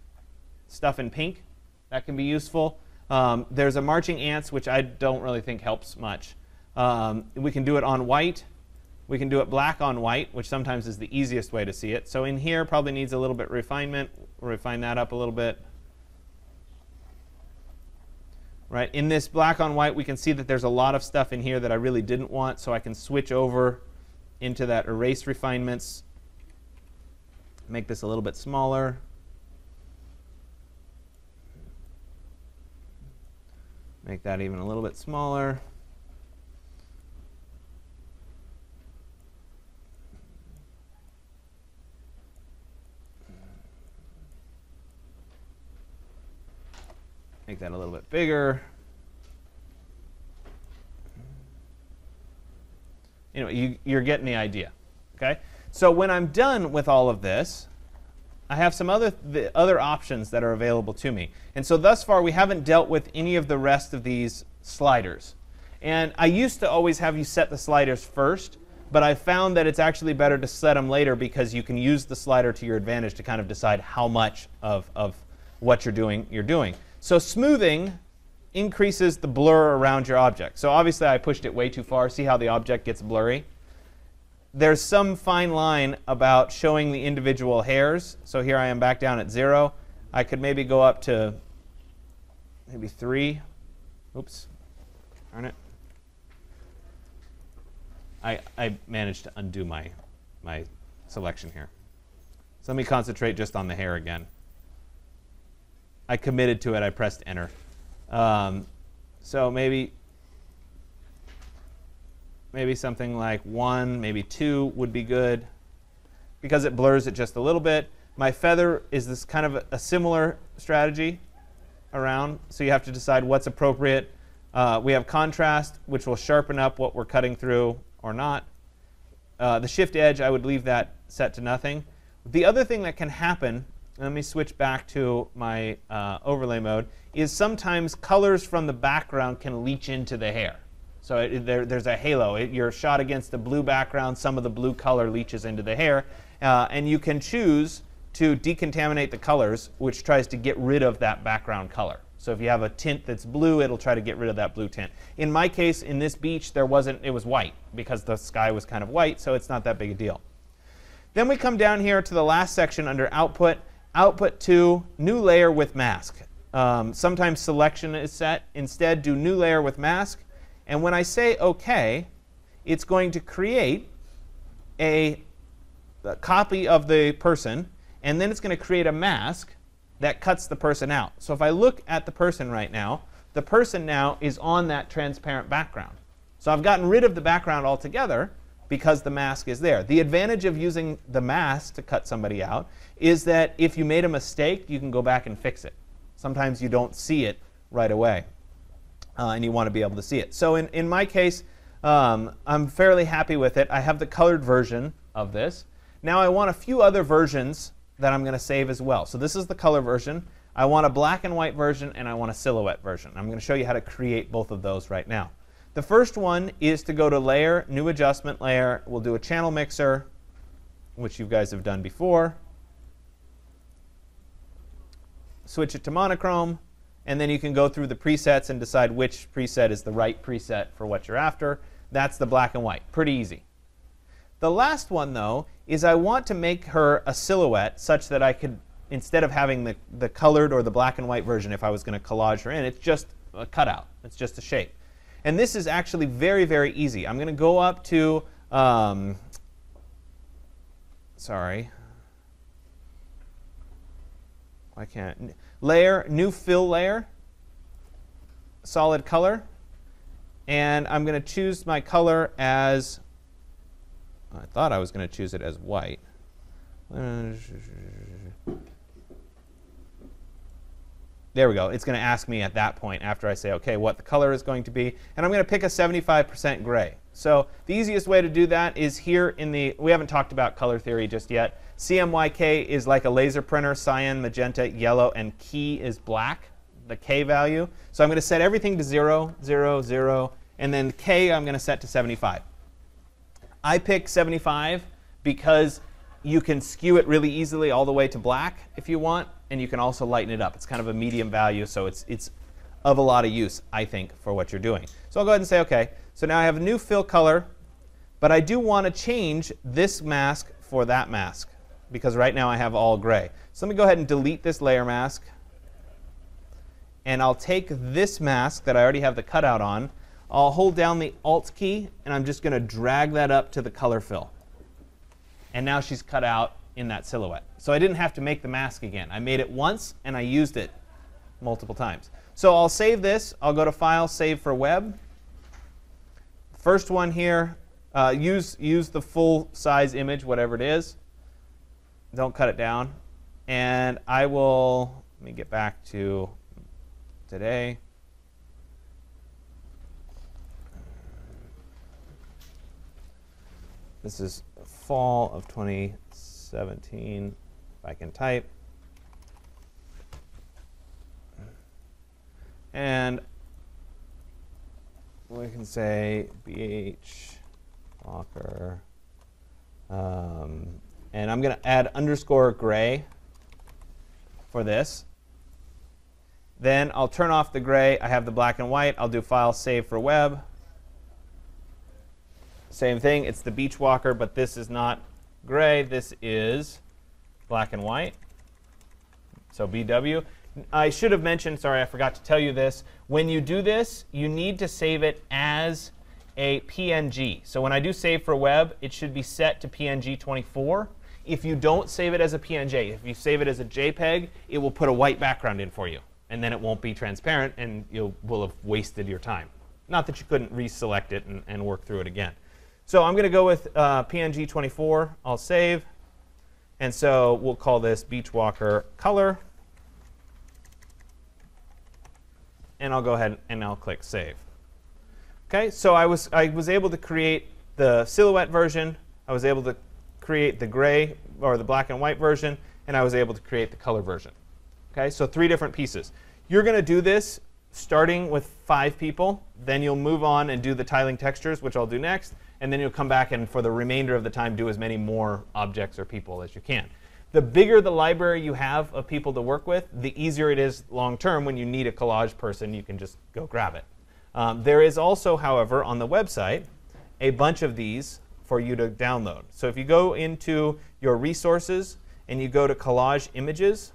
stuff in pink. That can be useful. Um, there's a marching ants, which I don't really think helps much. Um, we can do it on white. We can do it black on white, which sometimes is the easiest way to see it. So in here, probably needs a little bit of refinement. We'll refine that up a little bit. Right, in this black on white, we can see that there's a lot of stuff in here that I really didn't want, so I can switch over into that erase refinements, make this a little bit smaller. Make that even a little bit smaller. Make that a little bit bigger. You know, you, you're getting the idea. Okay? So when I'm done with all of this, I have some other, the other options that are available to me. And so thus far, we haven't dealt with any of the rest of these sliders. And I used to always have you set the sliders first, but I found that it's actually better to set them later because you can use the slider to your advantage to kind of decide how much of, of what you're doing, you're doing. So smoothing increases the blur around your object. So obviously I pushed it way too far. See how the object gets blurry? There's some fine line about showing the individual hairs. So here I am back down at zero. I could maybe go up to maybe three. Oops. Darn it. I, I managed to undo my, my selection here. So let me concentrate just on the hair again. I committed to it. I pressed enter. Um, so maybe, maybe something like one, maybe two would be good, because it blurs it just a little bit. My feather is this kind of a, a similar strategy around. So you have to decide what's appropriate. Uh, we have contrast, which will sharpen up what we're cutting through or not. Uh, the shift edge, I would leave that set to nothing. The other thing that can happen, let me switch back to my uh, overlay mode, is sometimes colors from the background can leach into the hair. So it, there, there's a halo. It, you're shot against a blue background. Some of the blue color leaches into the hair. Uh, and you can choose to decontaminate the colors, which tries to get rid of that background color. So if you have a tint that's blue, it'll try to get rid of that blue tint. In my case, in this beach, there wasn't, it was white because the sky was kind of white, so it's not that big a deal. Then we come down here to the last section under output. Output to new layer with mask. Um, sometimes selection is set. Instead, do new layer with mask. And when I say OK, it's going to create a, a copy of the person, and then it's going to create a mask that cuts the person out. So if I look at the person right now, the person now is on that transparent background. So I've gotten rid of the background altogether, because the mask is there. The advantage of using the mask to cut somebody out is that if you made a mistake, you can go back and fix it. Sometimes you don't see it right away. Uh, and you want to be able to see it. So in, in my case, um, I'm fairly happy with it. I have the colored version of this. Now I want a few other versions that I'm going to save as well. So this is the color version. I want a black and white version, and I want a silhouette version. I'm going to show you how to create both of those right now. The first one is to go to Layer, New Adjustment Layer. We'll do a Channel Mixer, which you guys have done before. Switch it to monochrome, and then you can go through the presets and decide which preset is the right preset for what you're after. That's the black and white. Pretty easy. The last one, though, is I want to make her a silhouette such that I could, instead of having the, the colored or the black and white version, if I was going to collage her in, it's just a cutout. It's just a shape. And this is actually very, very easy. I'm going to go up to, um, sorry, I can't, Layer, New Fill Layer, Solid Color, and I'm going to choose my color as, I thought I was going to choose it as white. There we go. It's going to ask me at that point, after I say, OK, what the color is going to be. And I'm going to pick a seventy-five percent gray. So the easiest way to do that is here in the, we haven't talked about color theory just yet. C M Y K is like a laser printer, cyan, magenta, yellow, and key is black, the K value. So I'm going to set everything to zero, zero, zero, and then K I'm going to set to seventy-five. I pick seventy-five because you can skew it really easily all the way to black if you want, and you can also lighten it up. It's kind of a medium value, so it's, it's of a lot of use, I think, for what you're doing. So I'll go ahead and say, OK, so now I have a new fill color, but I do want to change this mask for that mask, because right now I have all gray. So let me go ahead and delete this layer mask, and I'll take this mask that I already have the cutout on. I'll hold down the Alt key, and I'm just going to drag that up to the color fill. And now she's cut out in that silhouette. So I didn't have to make the mask again. I made it once, and I used it multiple times. So I'll save this. I'll go to File, Save for Web. First one here, uh, use, use the full-size image, whatever it is. Don't cut it down. And I will, let me get back to today. This is fall of twenty seventeen, if I can type. And we can say B H Walker. Um, and I'm going to add underscore gray for this. Then I'll turn off the gray. I have the black and white. I'll do File, Save for Web. Same thing, it's the beach walker, but this is not gray. This is black and white, so B W. I should have mentioned, sorry, I forgot to tell you this. When you do this, you need to save it as a P N G. So when I do Save for Web, it should be set to P N G twenty-four. If you don't save it as a P N G, if you save it as a JPEG, it will put a white background in for you. And then it won't be transparent, and you will have wasted your time. Not that you couldn't reselect it and, and work through it again. So I'm going to go with uh, P N G twenty-four. I'll save. And so we'll call this Beach Walker Color. And I'll go ahead and I'll click Save. OK, so I was, I was able to create the silhouette version. I was able to create the gray or the black and white version. And I was able to create the color version. OK, so three different pieces. You're going to do this starting with five people. Then you'll move on and do the tiling textures, which I'll do next. And then you'll come back and, for the remainder of the time, do as many more objects or people as you can. The bigger the library you have of people to work with, the easier it is long term. When you need a collage person, you can just go grab it. Um, there is also, however, on the website, a bunch of these for you to download. So if you go into your resources and you go to collage images,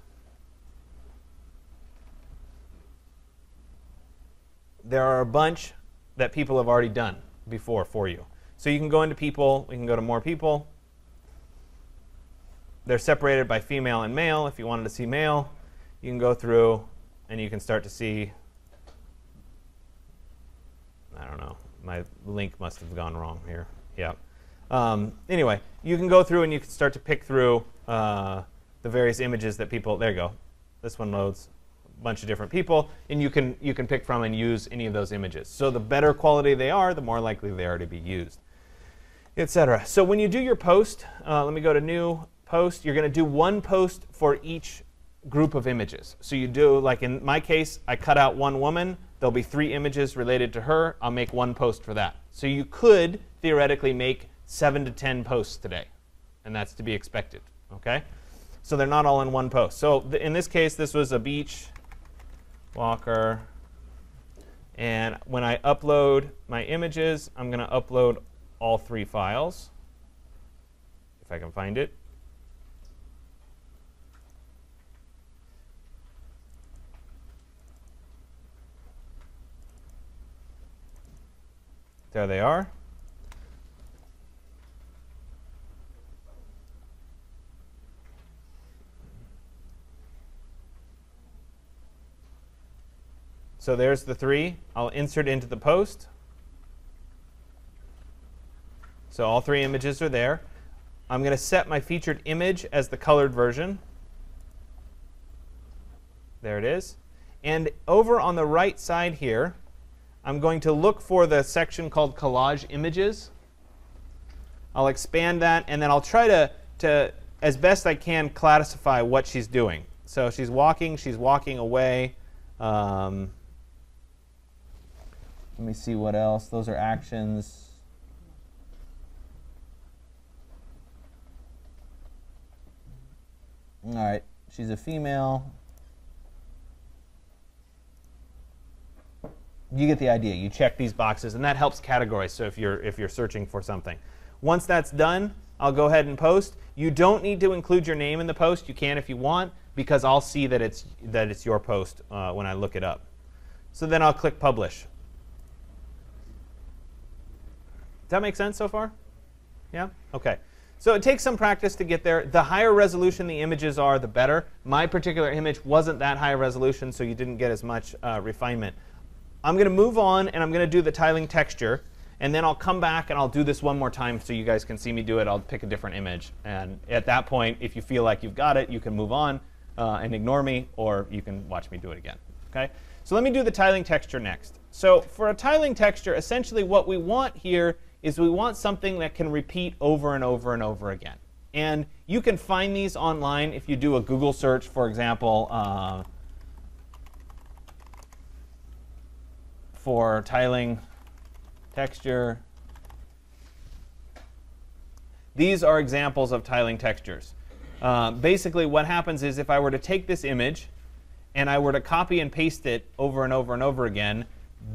there are a bunch that people have already done before for you. So you can go into people. We can go to more people. They're separated by female and male. If you wanted to see male, you can go through, and you can start to see. I don't know. My link must have gone wrong here. Yeah. Um, anyway, you can go through, and you can start to pick through uh, the various images that people. There you go. This one loads. bunch of different people, and you can, you can pick from and use any of those images. So the better quality they are, the more likely they are to be used, et cetera. So when you do your post, uh, let me go to new post, you're going to do one post for each group of images. So you do, like in my case, I cut out one woman. There'll be three images related to her. I'll make one post for that. So you could theoretically make seven to ten posts today, and that's to be expected. Okay? So they're not all in one post. So th in this case, this was a beach walker. And when I upload my images, I'm going to upload all three files, if I can find it. There they are. So there's the three. I'll insert into the post. So all three images are there. I'm going to set my featured image as the colored version. There it is. And over on the right side here, I'm going to look for the section called collage images. I'll expand that, and then I'll try to, to, as best I can, classify what she's doing. So she's walking, she's walking away. Um, let me see what else. Those are actions. All right, she's a female. You get the idea. You check these boxes, and that helps categorize. So if you're if you're searching for something, once that's done, I'll go ahead and post. You don't need to include your name in the post. You can if you want, because I'll see that it's that it's your post uh, when I look it up. So then I'll click publish. Does that make sense so far? Yeah? Okay. So it takes some practice to get there. The higher resolution the images are, the better. My particular image wasn't that high resolution, so you didn't get as much uh, refinement. I'm going to move on, and I'm going to do the tiling texture. And then I'll come back, and I'll do this one more time so you guys can see me do it. I'll pick a different image. And at that point, if you feel like you've got it, you can move on uh, and ignore me, or you can watch me do it again. Okay? So let me do the tiling texture next. So for a tiling texture, essentially what we want here is we want something that can repeat over and over and over again. And you can find these online if you do a Google search, for example, uh, for tiling texture. These are examples of tiling textures. Uh, basically, what happens is if I were to take this image and I were to copy and paste it over and over and over again,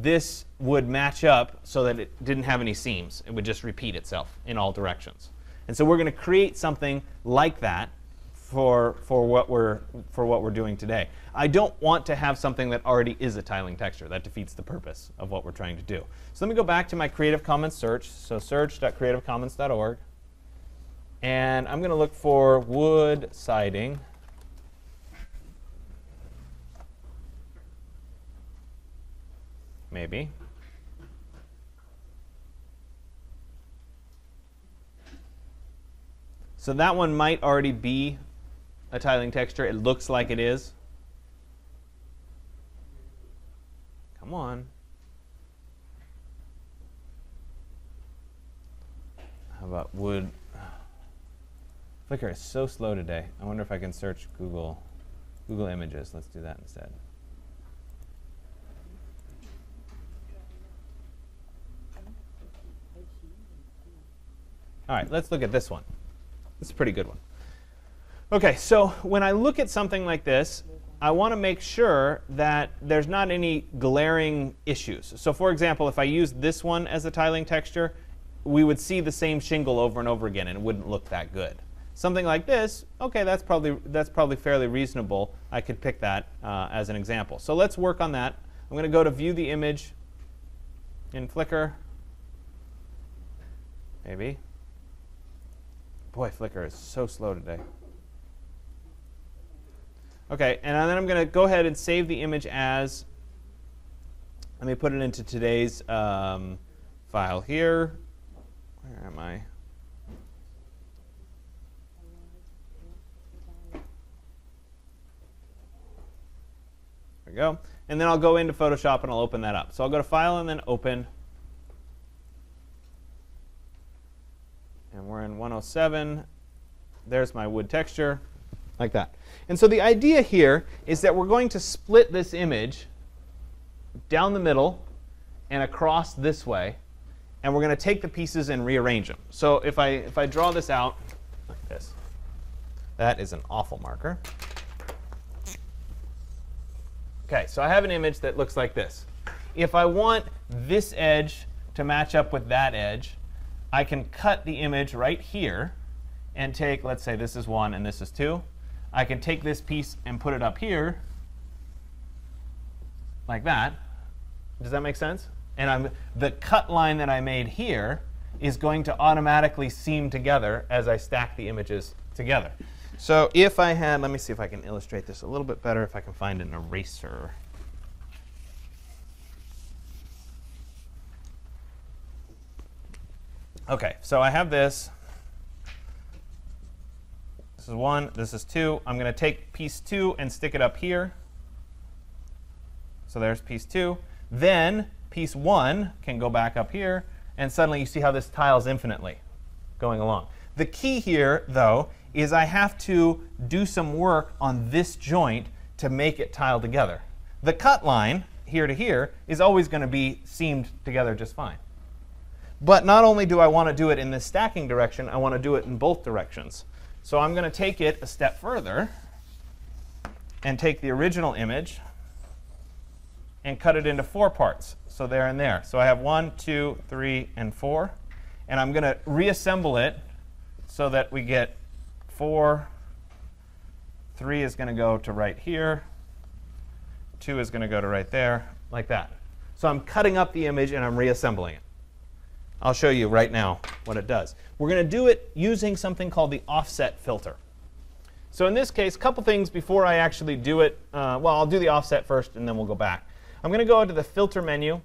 this would match up so that it didn't have any seams. It would just repeat itself in all directions. And so we're going to create something like that for, for, what we're, for what we're doing today. I don't want to have something that already is a tiling texture. That defeats the purpose of what we're trying to do. So let me go back to my Creative Commons search. So search dot creative commons dot org. And I'm going to look for wood siding. Maybe. So that one might already be a tiling texture. It looks like it is. Come on. How about wood? Flickr is so slow today. I wonder if I can search Google Google Images. Let's do that instead. All right, let's look at this one. It's a pretty good one. OK, so when I look at something like this, I want to make sure that there's not any glaring issues. So for example, if I use this one as a tiling texture, we would see the same shingle over and over again, and it wouldn't look that good. Something like this, OK, that's probably, that's probably fairly reasonable. I could pick that uh, as an example. So let's work on that. I'm going to go to view the image in Flickr, maybe. Boy, Flickr is so slow today. OK, and then I'm going to go ahead and save the image as, let me put it into today's um, file here. Where am I? There we go. And then I'll go into Photoshop and I'll open that up. So I'll go to File and then Open. And we're in one oh seven. There's my wood texture, like that. And so the idea here is that we're going to split this image down the middle and across this way. And we're going to take the pieces and rearrange them. So if I, if I draw this out like this, that is an awful marker. OK, so I have an image that looks like this. If I want this edge to match up with that edge, I can cut the image right here and take, let's say this is one and this is two. I can take this piece and put it up here like that. Does that make sense? And I'm, the cut line that I made here is going to automatically seam together as I stack the images together. So if I had, let me see if I can illustrate this a little bit better, if I can find an eraser. OK, so I have this. This is one. This is two. I'm going to take piece two and stick it up here. So there's piece two. Then piece one can go back up here. And suddenly, you see how this tiles infinitely going along. The key here, though, is I have to do some work on this joint to make it tile together. The cut line, here to here, is always going to be seamed together just fine. But not only do I want to do it in this stacking direction, I want to do it in both directions. So I'm going to take it a step further and take the original image and cut it into four parts. So there and there. So I have one, two, three, and four. And I'm going to reassemble it so that we get four. Three is going to go to right here. Two is going to go to right there, like that. So I'm cutting up the image and I'm reassembling it. I'll show you right now what it does. We're going to do it using something called the offset filter. So in this case, a couple things before I actually do it. Uh, well, I'll do the offset first, and then we'll go back. I'm going to go into the filter menu,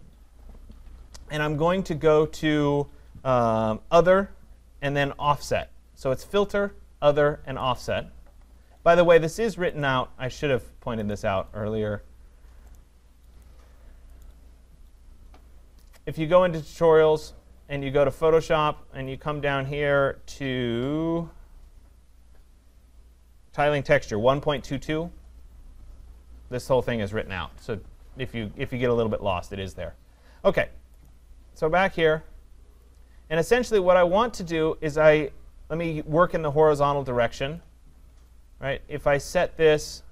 and I'm going to go to um, Other, and then Offset. So it's Filter, Other, and Offset. By the way, this is written out. I should have pointed this out earlier. If you go into Tutorials, and you go to Photoshop, and you come down here to Tiling Texture one point two two. This whole thing is written out. So if you, if you get a little bit lost, it is there. OK, so back here. And essentially, what I want to do is I let me work in the horizontal direction. Right? If I set this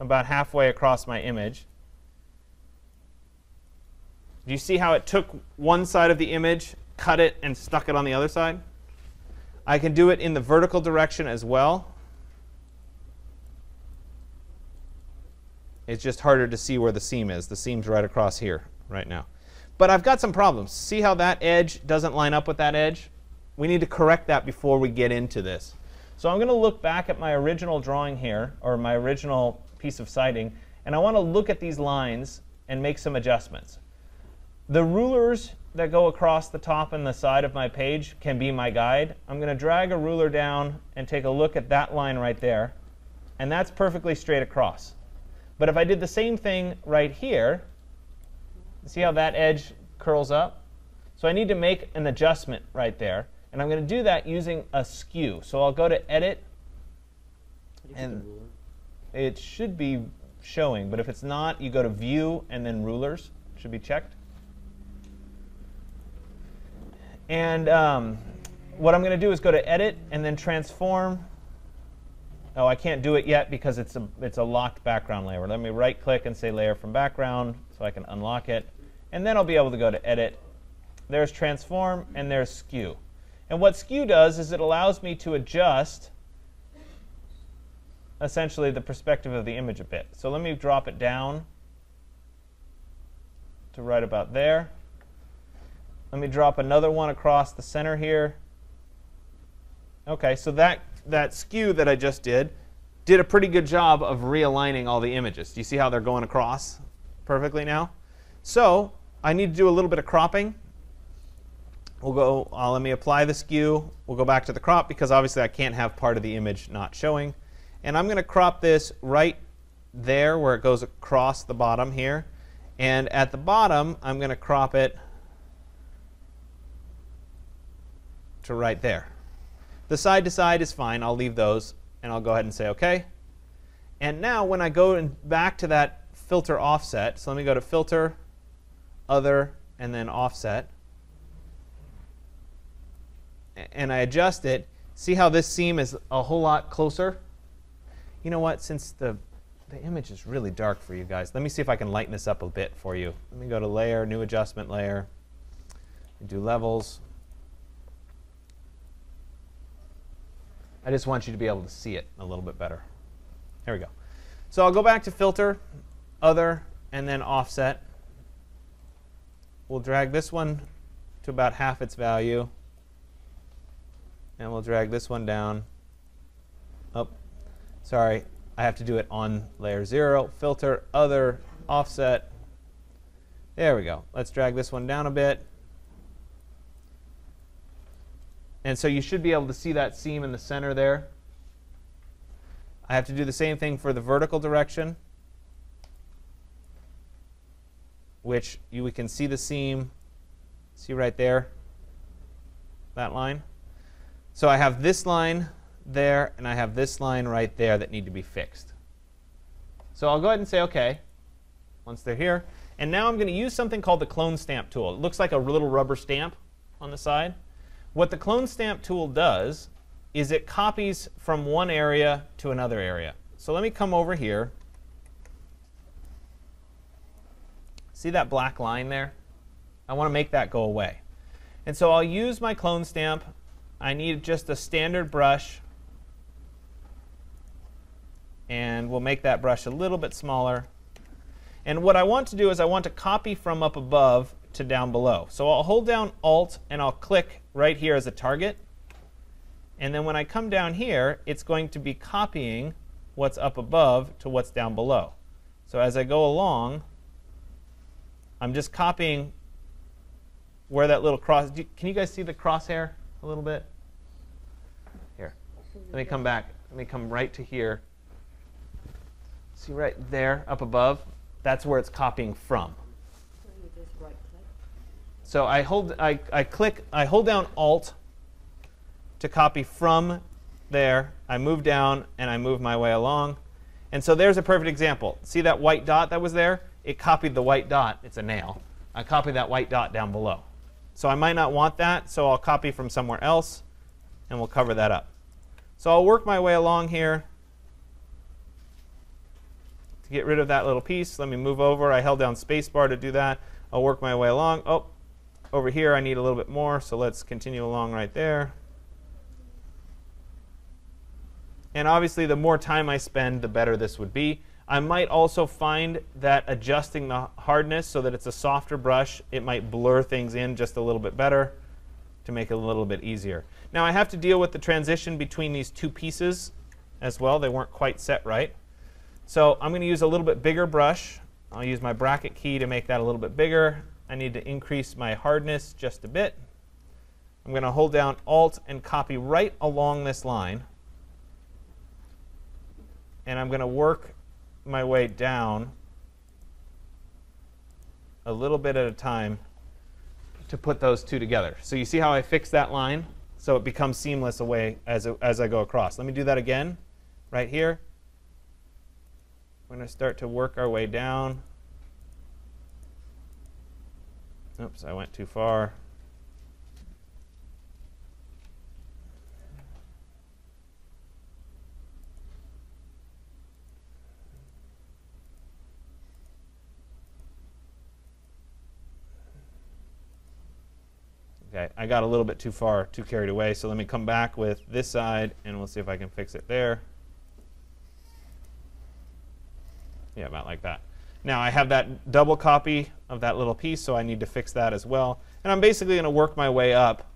about halfway across my image, do you see how it took one side of the image, cut it, and stuck it on the other side? I can do it in the vertical direction as well. It's just harder to see where the seam is. The seam's right across here right now. But I've got some problems. See how that edge doesn't line up with that edge? We need to correct that before we get into this. So I'm going to look back at my original drawing here, or my original piece of sighting, and I want to look at these lines and make some adjustments. The rulers that go across the top and the side of my page can be my guide. I'm going to drag a ruler down and take a look at that line right there. And that's perfectly straight across. But if I did the same thing right here, see how that edge curls up? So I need to make an adjustment right there. And I'm going to do that using a skew. So I'll go to Edit. And it should be showing. But if it's not, you go to View and then Rulers. It should be checked. And um, what I'm going to do is go to Edit and then Transform. Oh, I can't do it yet because it's a, it's a locked background layer. Let me right click and say Layer from Background so I can unlock it. And then I'll be able to go to Edit. There's Transform and there's Skew. And what Skew does is it allows me to adjust essentially the perspective of the image a bit. So let me drop it down to right about there. Let me drop another one across the center here. OK, so that, that skew that I just did did a pretty good job of realigning all the images. Do you see how they're going across perfectly now? So I need to do a little bit of cropping. We'll go, uh, let me apply the skew. We'll go back to the crop, because obviously I can't have part of the image not showing. And I'm going to crop this right there where it goes across the bottom here. And at the bottom, I'm going to crop it to right there. The side to side is fine. I'll leave those, and I'll go ahead and say OK. And now when I go in back to that filter offset, so let me go to Filter, Other, and then Offset, and I adjust it, see how this seam is a whole lot closer? You know what? Since the, the image is really dark for you guys, let me see if I can lighten this up a bit for you. Let me go to Layer, New Adjustment Layer, do Levels. I just want you to be able to see it a little bit better. There we go. So I'll go back to Filter, Other, and then Offset. We'll drag this one to about half its value, and we'll drag this one down. Oh, sorry, I have to do it on Layer zero, Filter, Other, Offset. There we go. Let's drag this one down a bit. And so you should be able to see that seam in the center there. I have to do the same thing for the vertical direction, which you, we can see the seam, see right there, that line. So I have this line there, and I have this line right there that need to be fixed. So I'll go ahead and say OK once they're here. And now I'm going to use something called the clone stamp tool. It looks like a little rubber stamp on the side. What the clone stamp tool does is it copies from one area to another area. So let me come over here. See that black line there? I want to make that go away. And so I'll use my clone stamp. I need just a standard brush. And we'll make that brush a little bit smaller. And what I want to do is I want to copy from up above to down below. So I'll hold down Alt, and I'll click right here as a target. And then when I come down here, it's going to be copying what's up above to what's down below. So as I go along, I'm just copying where that little cross. Do, can you guys see the crosshair a little bit? Here. Let me come back. Let me come right to here. See right there up above? That's where it's copying from. So I hold, I, I click, I hold down Alt to copy from there. I move down, and I move my way along. And so there's a perfect example. See that white dot that was there? It copied the white dot. It's a nail. I copied that white dot down below. So I might not want that, so I'll copy from somewhere else, and we'll cover that up. So I'll work my way along here. To get rid of that little piece, let me move over. I held down Spacebar to do that. I'll work my way along. Oh, over here I need a little bit more, so let's continue along right there. And obviously, the more time I spend, the better this would be. I might also find that adjusting the hardness so that it's a softer brush, it might blur things in just a little bit better to make it a little bit easier. Now, I have to deal with the transition between these two pieces as well. They weren't quite set right. So I'm going to use a little bit bigger brush. I'll use my bracket key to make that a little bit bigger. I need to increase my hardness just a bit. I'm going to hold down Alt and copy right along this line. And I'm going to work my way down a little bit at a time to put those two together. So you see how I fixed that line? So it becomes seamless away as, it, as I go across. Let me do that again right here. We're going to start to work our way down. Oops, I went too far. Okay, I got a little bit too far, too carried away, so let me come back with this side, and we'll see if I can fix it there. Yeah, about like that. Now I have that double copy of that little piece, so I need to fix that as well. And I'm basically going to work my way up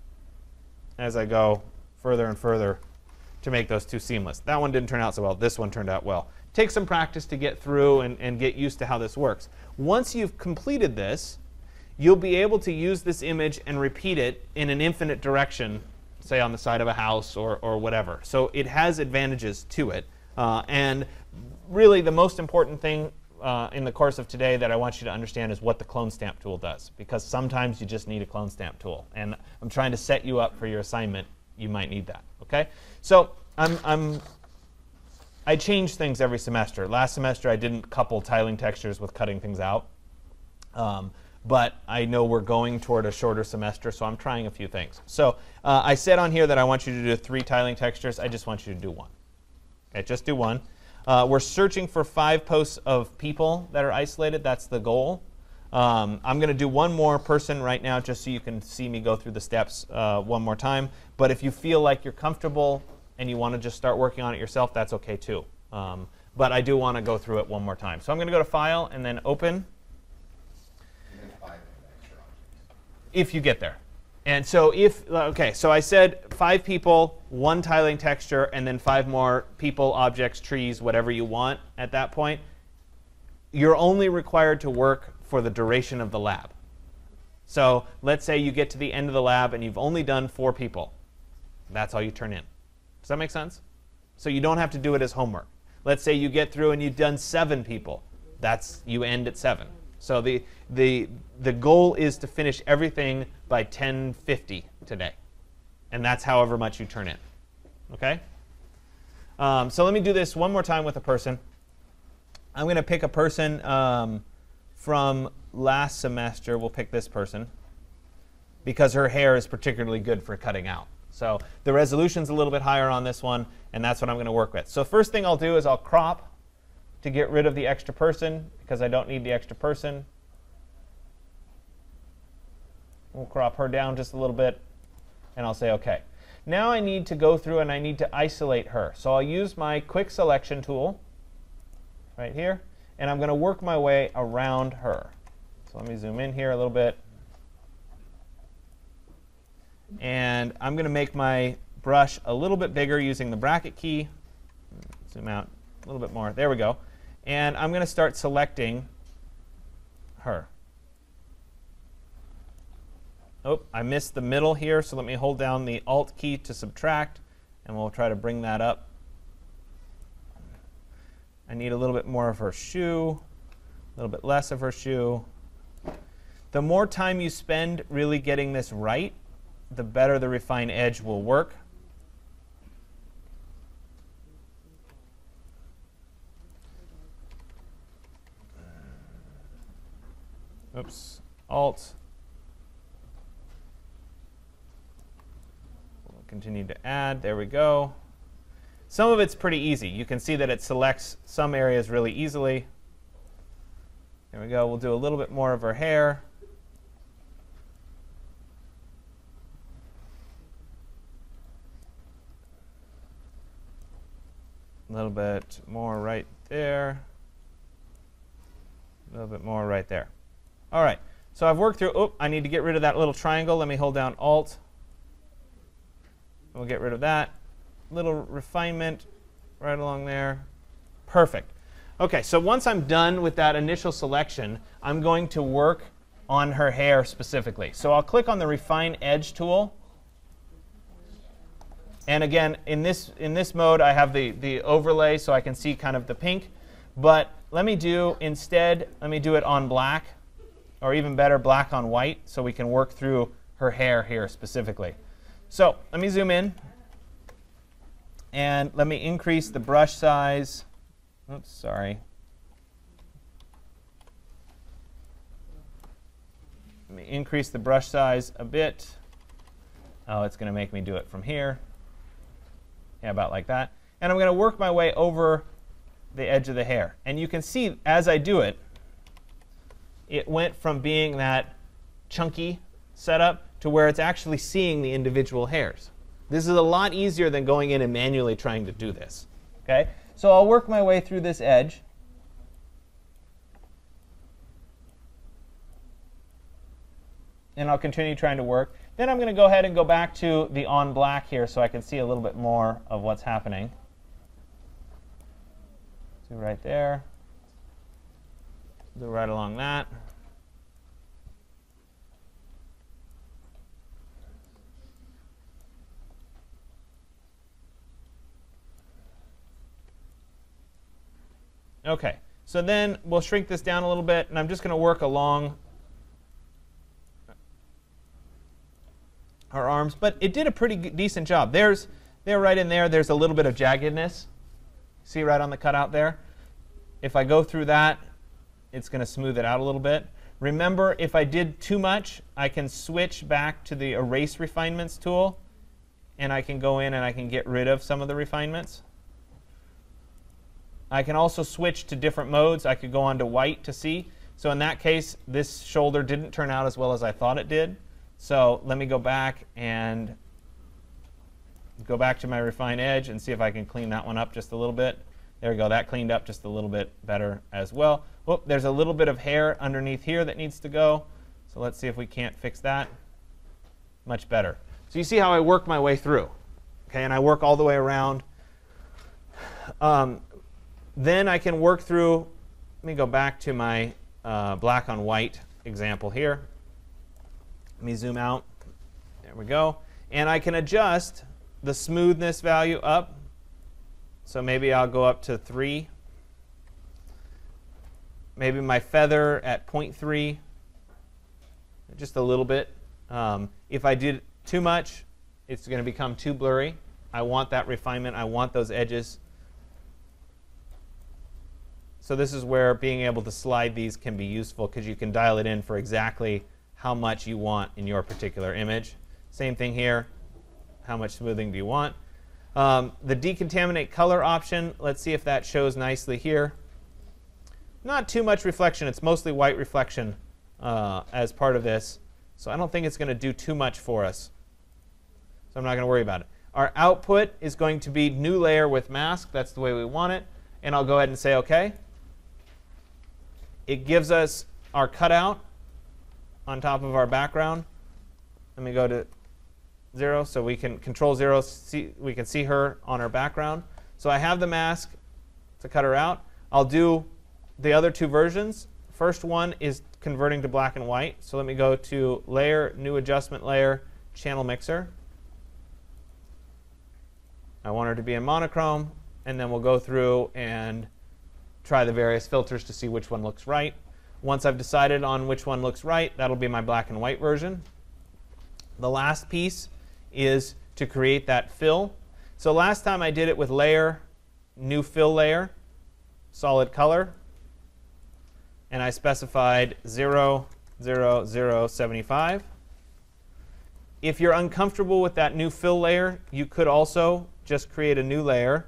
as I go further and further to make those two seamless. That one didn't turn out so well. This one turned out well. Take some practice to get through and, and get used to how this works. Once you've completed this, you'll be able to use this image and repeat it in an infinite direction, say on the side of a house or, or whatever. So it has advantages to it. Uh, and really the most important thing uh, in the course of today that I want you to understand is what the clone stamp tool does, because sometimes you just need a clone stamp tool. And I'm trying to set you up for your assignment. You might need that. Okay? So I'm, I'm, I change things every semester. Last semester, I didn't couple tiling textures with cutting things out. Um, but I know we're going toward a shorter semester, so I'm trying a few things. So uh, I said on here that I want you to do three tiling textures. I just want you to do one. Okay, just do one. Uh, we're searching for five posts of people that are isolated. That's the goal. Um, I'm going to do one more person right now just so you can see me go through the steps uh, one more time. But if you feel like you're comfortable and you want to just start working on it yourself, that's OK, too. Um, but I do want to go through it one more time. So I'm going to go to File and then Open. If you get there. And so if, OK, so I said five people, one tiling texture, and then five more people, objects, trees, whatever you want at that point. You're only required to work for the duration of the lab. So let's say you get to the end of the lab, and you've only done four people. That's all you turn in. Does that make sense? So you don't have to do it as homework. Let's say you get through, and you've done seven people. That's, you end at seven. So the, the, the goal is to finish everything by ten fifty today. And that's however much you turn in. OK? Um, so let me do this one more time with a person. I'm going to pick a person um, from last semester. We'll pick this person, because her hair is particularly good for cutting out. So the resolution's a little bit higher on this one, and that's what I'm going to work with. So first thing I'll do is I'll crop to get rid of the extra person, because I don't need the extra person. We'll crop her down just a little bit, and I'll say OK. Now I need to go through and I need to isolate her. So I'll use my quick selection tool right here, and I'm going to work my way around her. So let me zoom in here a little bit. And I'm going to make my brush a little bit bigger using the bracket key. Zoom out a little bit more. There we go. And I'm going to start selecting her. Oh, I missed the middle here, so let me hold down the Alt key to subtract, and we'll try to bring that up. I need a little bit more of her shoe, a little bit less of her shoe. The more time you spend really getting this right, the better the refine edge will work. Oops, Alt. We'll continue to add. There we go. Some of it's pretty easy. You can see that it selects some areas really easily. There we go. We'll do a little bit more of her hair. A little bit more right there. A little bit more right there. All right, so I've worked through. Oh, I need to get rid of that little triangle. Let me hold down Alt. We'll get rid of that. Little refinement right along there. Perfect. OK, so once I'm done with that initial selection, I'm going to work on her hair specifically. So I'll click on the Refine Edge tool. And again, in this, in this mode, I have the, the overlay, so I can see kind of the pink. But let me do, instead, let me do it on black. Or even better, black on white, so we can work through her hair here specifically. So let me zoom in. And let me increase the brush size. Oops, sorry. Let me increase the brush size a bit. Oh, it's going to make me do it from here. Yeah, about like that. And I'm going to work my way over the edge of the hair. And you can see as I do it, it went from being that chunky setup to where it's actually seeing the individual hairs. This is a lot easier than going in and manually trying to do this. Okay? So I'll work my way through this edge. And I'll continue trying to work. Then I'm going to go ahead and go back to the on black here so I can see a little bit more of what's happening. So right there. Do right along that. OK. So then we'll shrink this down a little bit. And I'm just going to work along our arms. But it did a pretty decent job. There's, they're right in there. There's a little bit of jaggedness. See right on the cutout there? If I go through that, it's going to smooth it out a little bit. Remember, if I did too much, I can switch back to the Erase Refinements tool. And I can go in and I can get rid of some of the refinements. I can also switch to different modes. I could go on to white to see. So in that case, this shoulder didn't turn out as well as I thought it did. So let me go back and go back to my Refine Edge and see if I can clean that one up just a little bit. There we go. That cleaned up just a little bit better as well. Whoop, there's a little bit of hair underneath here that needs to go. So let's see if we can't fix that. Much better. So you see how I work my way through. Okay, and I work all the way around. Um, then I can work through. Let me go back to my uh, black on white example here. Let me zoom out. There we go. And I can adjust the smoothness value up. So maybe I'll go up to three. Maybe my feather at zero point three, just a little bit. Um, if I did too much, it's going to become too blurry. I want that refinement. I want those edges. So this is where being able to slide these can be useful, because you can dial it in for exactly how much you want in your particular image. Same thing here. How much smoothing do you want? Um, the decontaminate color option, let's see if that shows nicely here. Not too much reflection. It's mostly white reflection uh, as part of this. So I don't think it's going to do too much for us. So I'm not going to worry about it. Our output is going to be new layer with mask. That's the way we want it. And I'll go ahead and say OK. It gives us our cutout on top of our background. Let me go to zero so we can control zero. See, we can see her on our background. So I have the mask to cut her out. I'll do the other two versions. First one is converting to black and white. So let me go to Layer, New Adjustment Layer, Channel Mixer. I want her to be in monochrome. And then we'll go through and try the various filters to see which one looks right. Once I've decided on which one looks right, that'll be my black and white version. The last piece is to create that fill. So last time I did it with Layer, New Fill Layer, Solid Color. And I specified zero, zero, zero, seventy-five. If you're uncomfortable with that new fill layer, you could also just create a new layer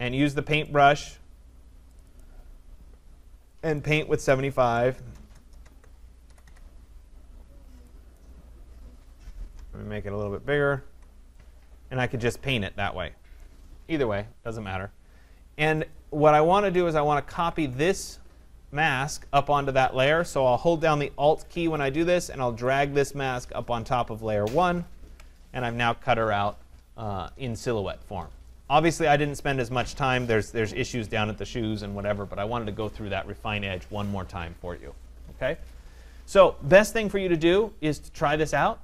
and use the paintbrush and paint with seventy-five. Let me make it a little bit bigger. And I could just paint it that way. Either way, doesn't matter. And what I want to do is I want to copy this mask up onto that layer. So I'll hold down the Alt key when I do this, and I'll drag this mask up on top of layer one. And I've now cut her out uh, in silhouette form. Obviously, I didn't spend as much time. There's, there's issues down at the shoes and whatever. But I wanted to go through that Refine Edge one more time for you. Okay. So best thing for you to do is to try this out.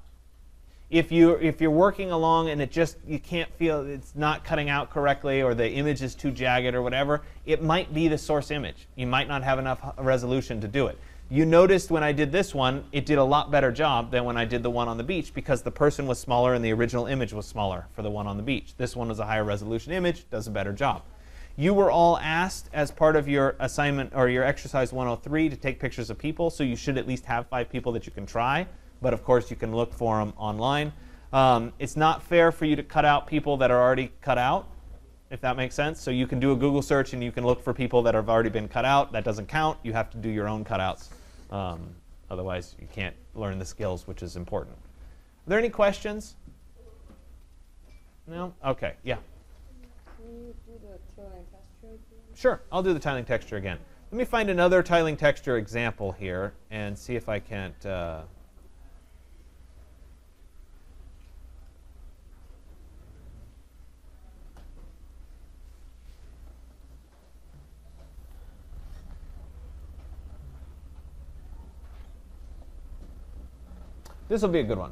If you're, if you're working along and it just, you can't feel, it's not cutting out correctly, or the image is too jagged or whatever, it might be the source image. You might not have enough resolution to do it. You noticed when I did this one, it did a lot better job than when I did the one on the beach, because the person was smaller and the original image was smaller for the one on the beach. This one was a higher resolution image, does a better job. You were all asked as part of your assignment or your exercise one oh three to take pictures of people, so you should at least have five people that you can try. But of course, you can look for them online. Um, it's not fair for you to cut out people that are already cut out, if that makes sense. So you can do a Google search, and you can look for people that have already been cut out. That doesn't count. You have to do your own cutouts. Um, otherwise, you can't learn the skills, which is important. Are there any questions? No? OK, yeah. Can you do the tiling texture again? Sure. I'll do the tiling texture again. Let me find another tiling texture example here and see if I can't. Uh, This will be a good one.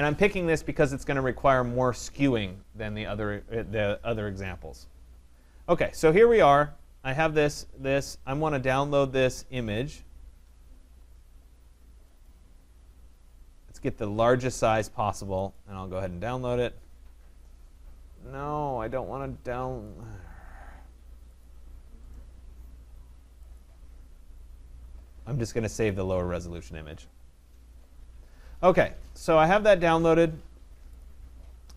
And I'm picking this because it's going to require more skewing than the other, the other examples. OK, so here we are. I have this. this. I want to download this image. Let's get the largest size possible, and I'll go ahead and download it. No, I don't want to download. I'm just going to save the lower resolution image. OK, so I have that downloaded.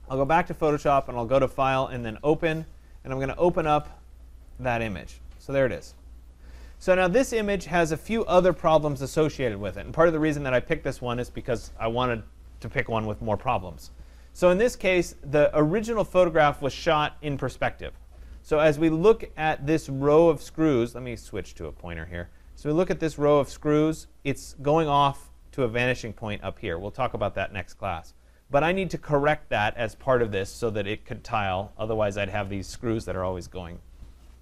I'll go back to Photoshop, and I'll go to File, and then Open. And I'm going to open up that image. So there it is. So now this image has a few other problems associated with it. And part of the reason that I picked this one is because I wanted to pick one with more problems. So in this case, the original photograph was shot in perspective. So as we look at this row of screws, let me switch to a pointer here. So we look at this row of screws. It's going off to a vanishing point up here. We'll talk about that next class. But I need to correct that as part of this so that it could tile. Otherwise, I'd have these screws that are always going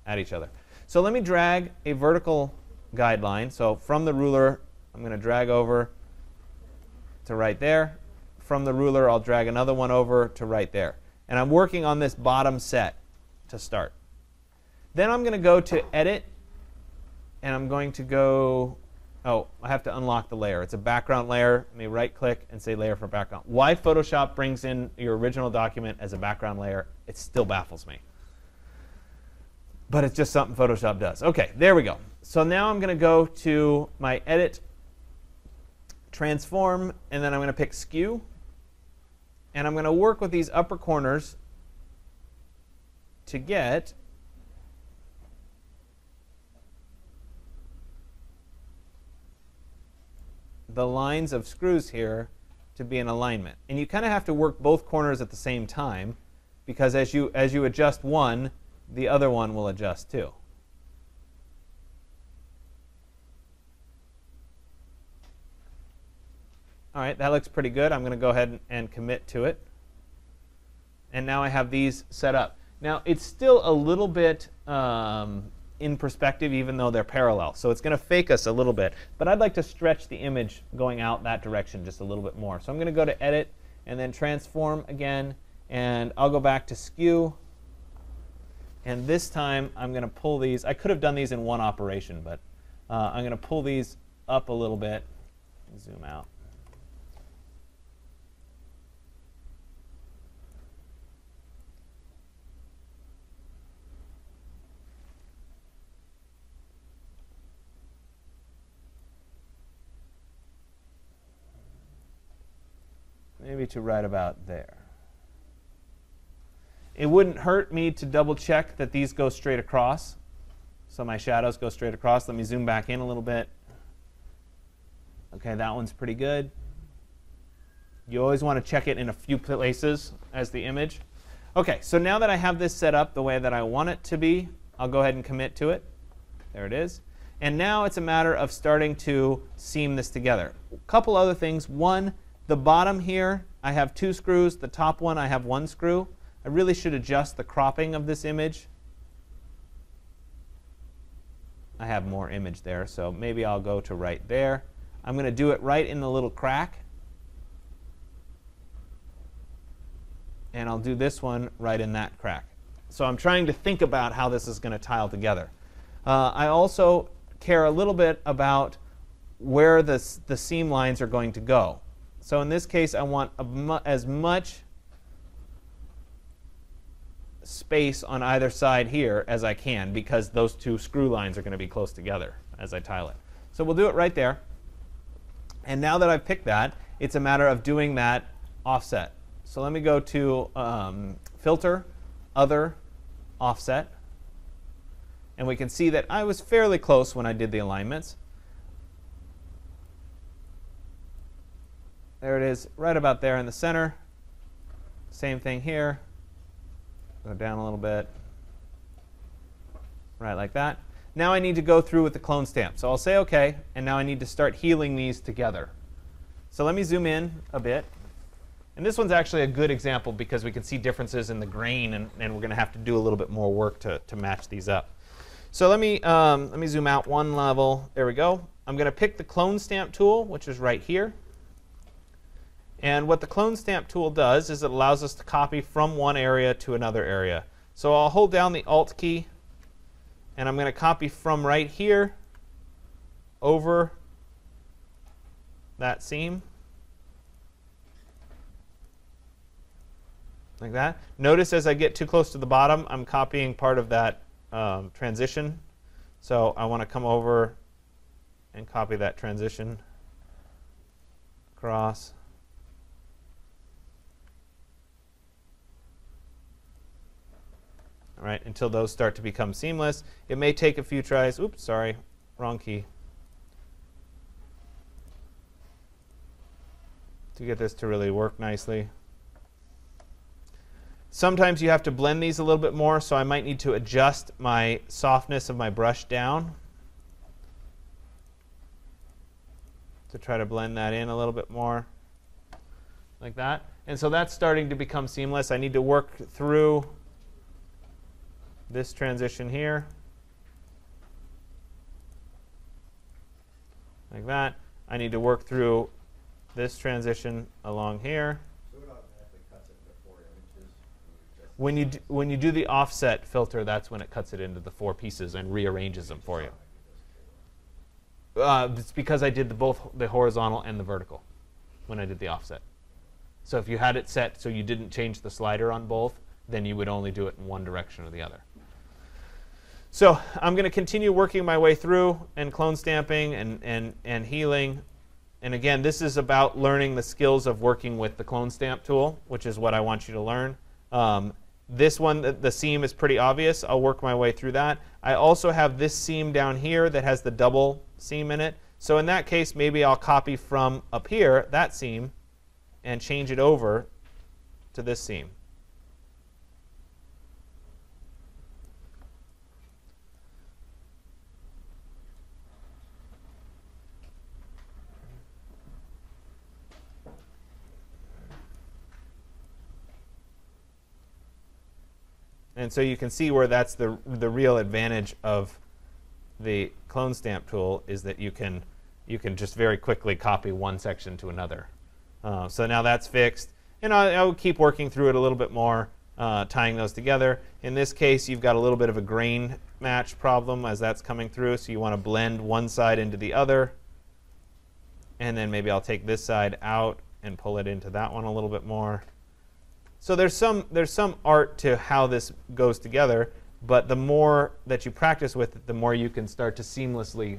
at each other. So let me drag a vertical guideline. So from the ruler, I'm going to drag over to right there. From the ruler, I'll drag another one over to right there. And I'm working on this bottom set to start. Then I'm going to go to Edit. And I'm going to go, oh, I have to unlock the layer. It's a background layer. Let me right-click and say Layer for Background. Why Photoshop brings in your original document as a background layer, it still baffles me. But it's just something Photoshop does. OK, there we go. So now I'm going to go to my Edit, Transform, and then I'm going to pick Skew. And I'm going to work with these upper corners to get the lines of screws here to be in alignment. And you kind of have to work both corners at the same time, because as you, as you adjust one, the other one will adjust too. All right, that looks pretty good. I'm going to go ahead and, and commit to it. And now I have these set up. Now, it's still a little bit um, in perspective, even though they're parallel. So it's going to fake us a little bit. But I'd like to stretch the image going out that direction just a little bit more. So I'm going to go to Edit and then Transform again. And I'll go back to Skew. And this time, I'm going to pull these. I could have done these in one operation, but uh, I'm going to pull these up a little bit. Zoom out. Maybe to right about there. It wouldn't hurt me to double check that these go straight across. So my shadows go straight across. Let me zoom back in a little bit. OK, that one's pretty good. You always want to check it in a few places as the image. OK, so now that I have this set up the way that I want it to be, I'll go ahead and commit to it. There it is. And now it's a matter of starting to seam this together. A couple other things. One, the bottom here, I have two screws. The top one, I have one screw. I really should adjust the cropping of this image. I have more image there, so maybe I'll go to right there. I'm going to do it right in the little crack. And I'll do this one right in that crack. So I'm trying to think about how this is going to tile together. Uh, I also care a little bit about where this, the seam lines are going to go. So in this case, I want a mu as much space on either side here as I can, because those two screw lines are going to be close together as I tile it. So we'll do it right there. And now that I've picked that, it's a matter of doing that offset. So let me go to um, Filter, Other, Offset. And we can see that I was fairly close when I did the alignments. There it is, right about there in the center. Same thing here. Go down a little bit. Right like that. Now I need to go through with the clone stamp. So I'll say OK. And now I need to start healing these together. So let me zoom in a bit. And this one's actually a good example, because we can see differences in the grain. And, and we're going to have to do a little bit more work to, to match these up. So let me, um, let me zoom out one level. There we go. I'm going to pick the clone stamp tool, which is right here. And what the clone stamp tool does is it allows us to copy from one area to another area. So I'll hold down the Alt key, and I'm going to copy from right here over that seam. Like that. Notice as I get too close to the bottom, I'm copying part of that um, transition. So I want to come over and copy that transition across. All right, until those start to become seamless. It may take a few tries. Oops, sorry, wrong key. To get this to really work nicely. Sometimes you have to blend these a little bit more, so I might need to adjust my softness of my brush down to try to blend that in a little bit more, like that. And so that's starting to become seamless. I need to work through this transition here, like that. I need to work through this transition along here. When you, do, when you do the offset filter, that's when it cuts it into the four pieces and rearranges them for you. Uh, it's because I did the, both the horizontal and the vertical when I did the offset. So if you had it set so you didn't change the slider on both, then you would only do it in one direction or the other. So I'm going to continue working my way through and clone stamping and, and, and healing. And again, this is about learning the skills of working with the clone stamp tool, which is what I want you to learn. Um, This one, the, the seam is pretty obvious. I'll work my way through that. I also have this seam down here that has the double seam in it. So in that case, maybe I'll copy from up here, that seam, and change it over to this seam. And so you can see where that's the, the real advantage of the clone stamp tool is that you can, you can just very quickly copy one section to another. Uh, so now that's fixed. And I, I will keep working through it a little bit more, uh, tying those together. In this case, you've got a little bit of a grain match problem as that's coming through. So you want to blend one side into the other. And then maybe I'll take this side out and pull it into that one a little bit more. So there's some, there's some art to how this goes together, but the more that you practice with it, the more you can start to seamlessly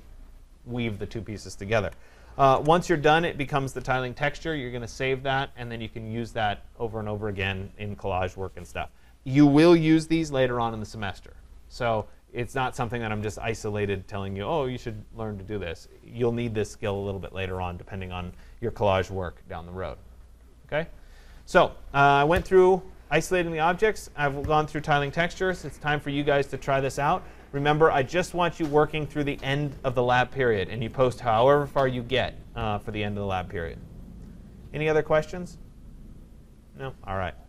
weave the two pieces together. Uh, once you're done, it becomes the tiling texture. You're going to save that, and then you can use that over and over again in collage work and stuff. You will use these later on in the semester. So it's not something that I'm just isolated telling you, oh, you should learn to do this. You'll need this skill a little bit later on, depending on your collage work down the road. Okay? So uh, I went through isolating the objects. I've gone through tiling textures. It's time for you guys to try this out. Remember, I just want you working through the end of the lab period, and you post however far you get uh, for the end of the lab period. Any other questions? No? All right.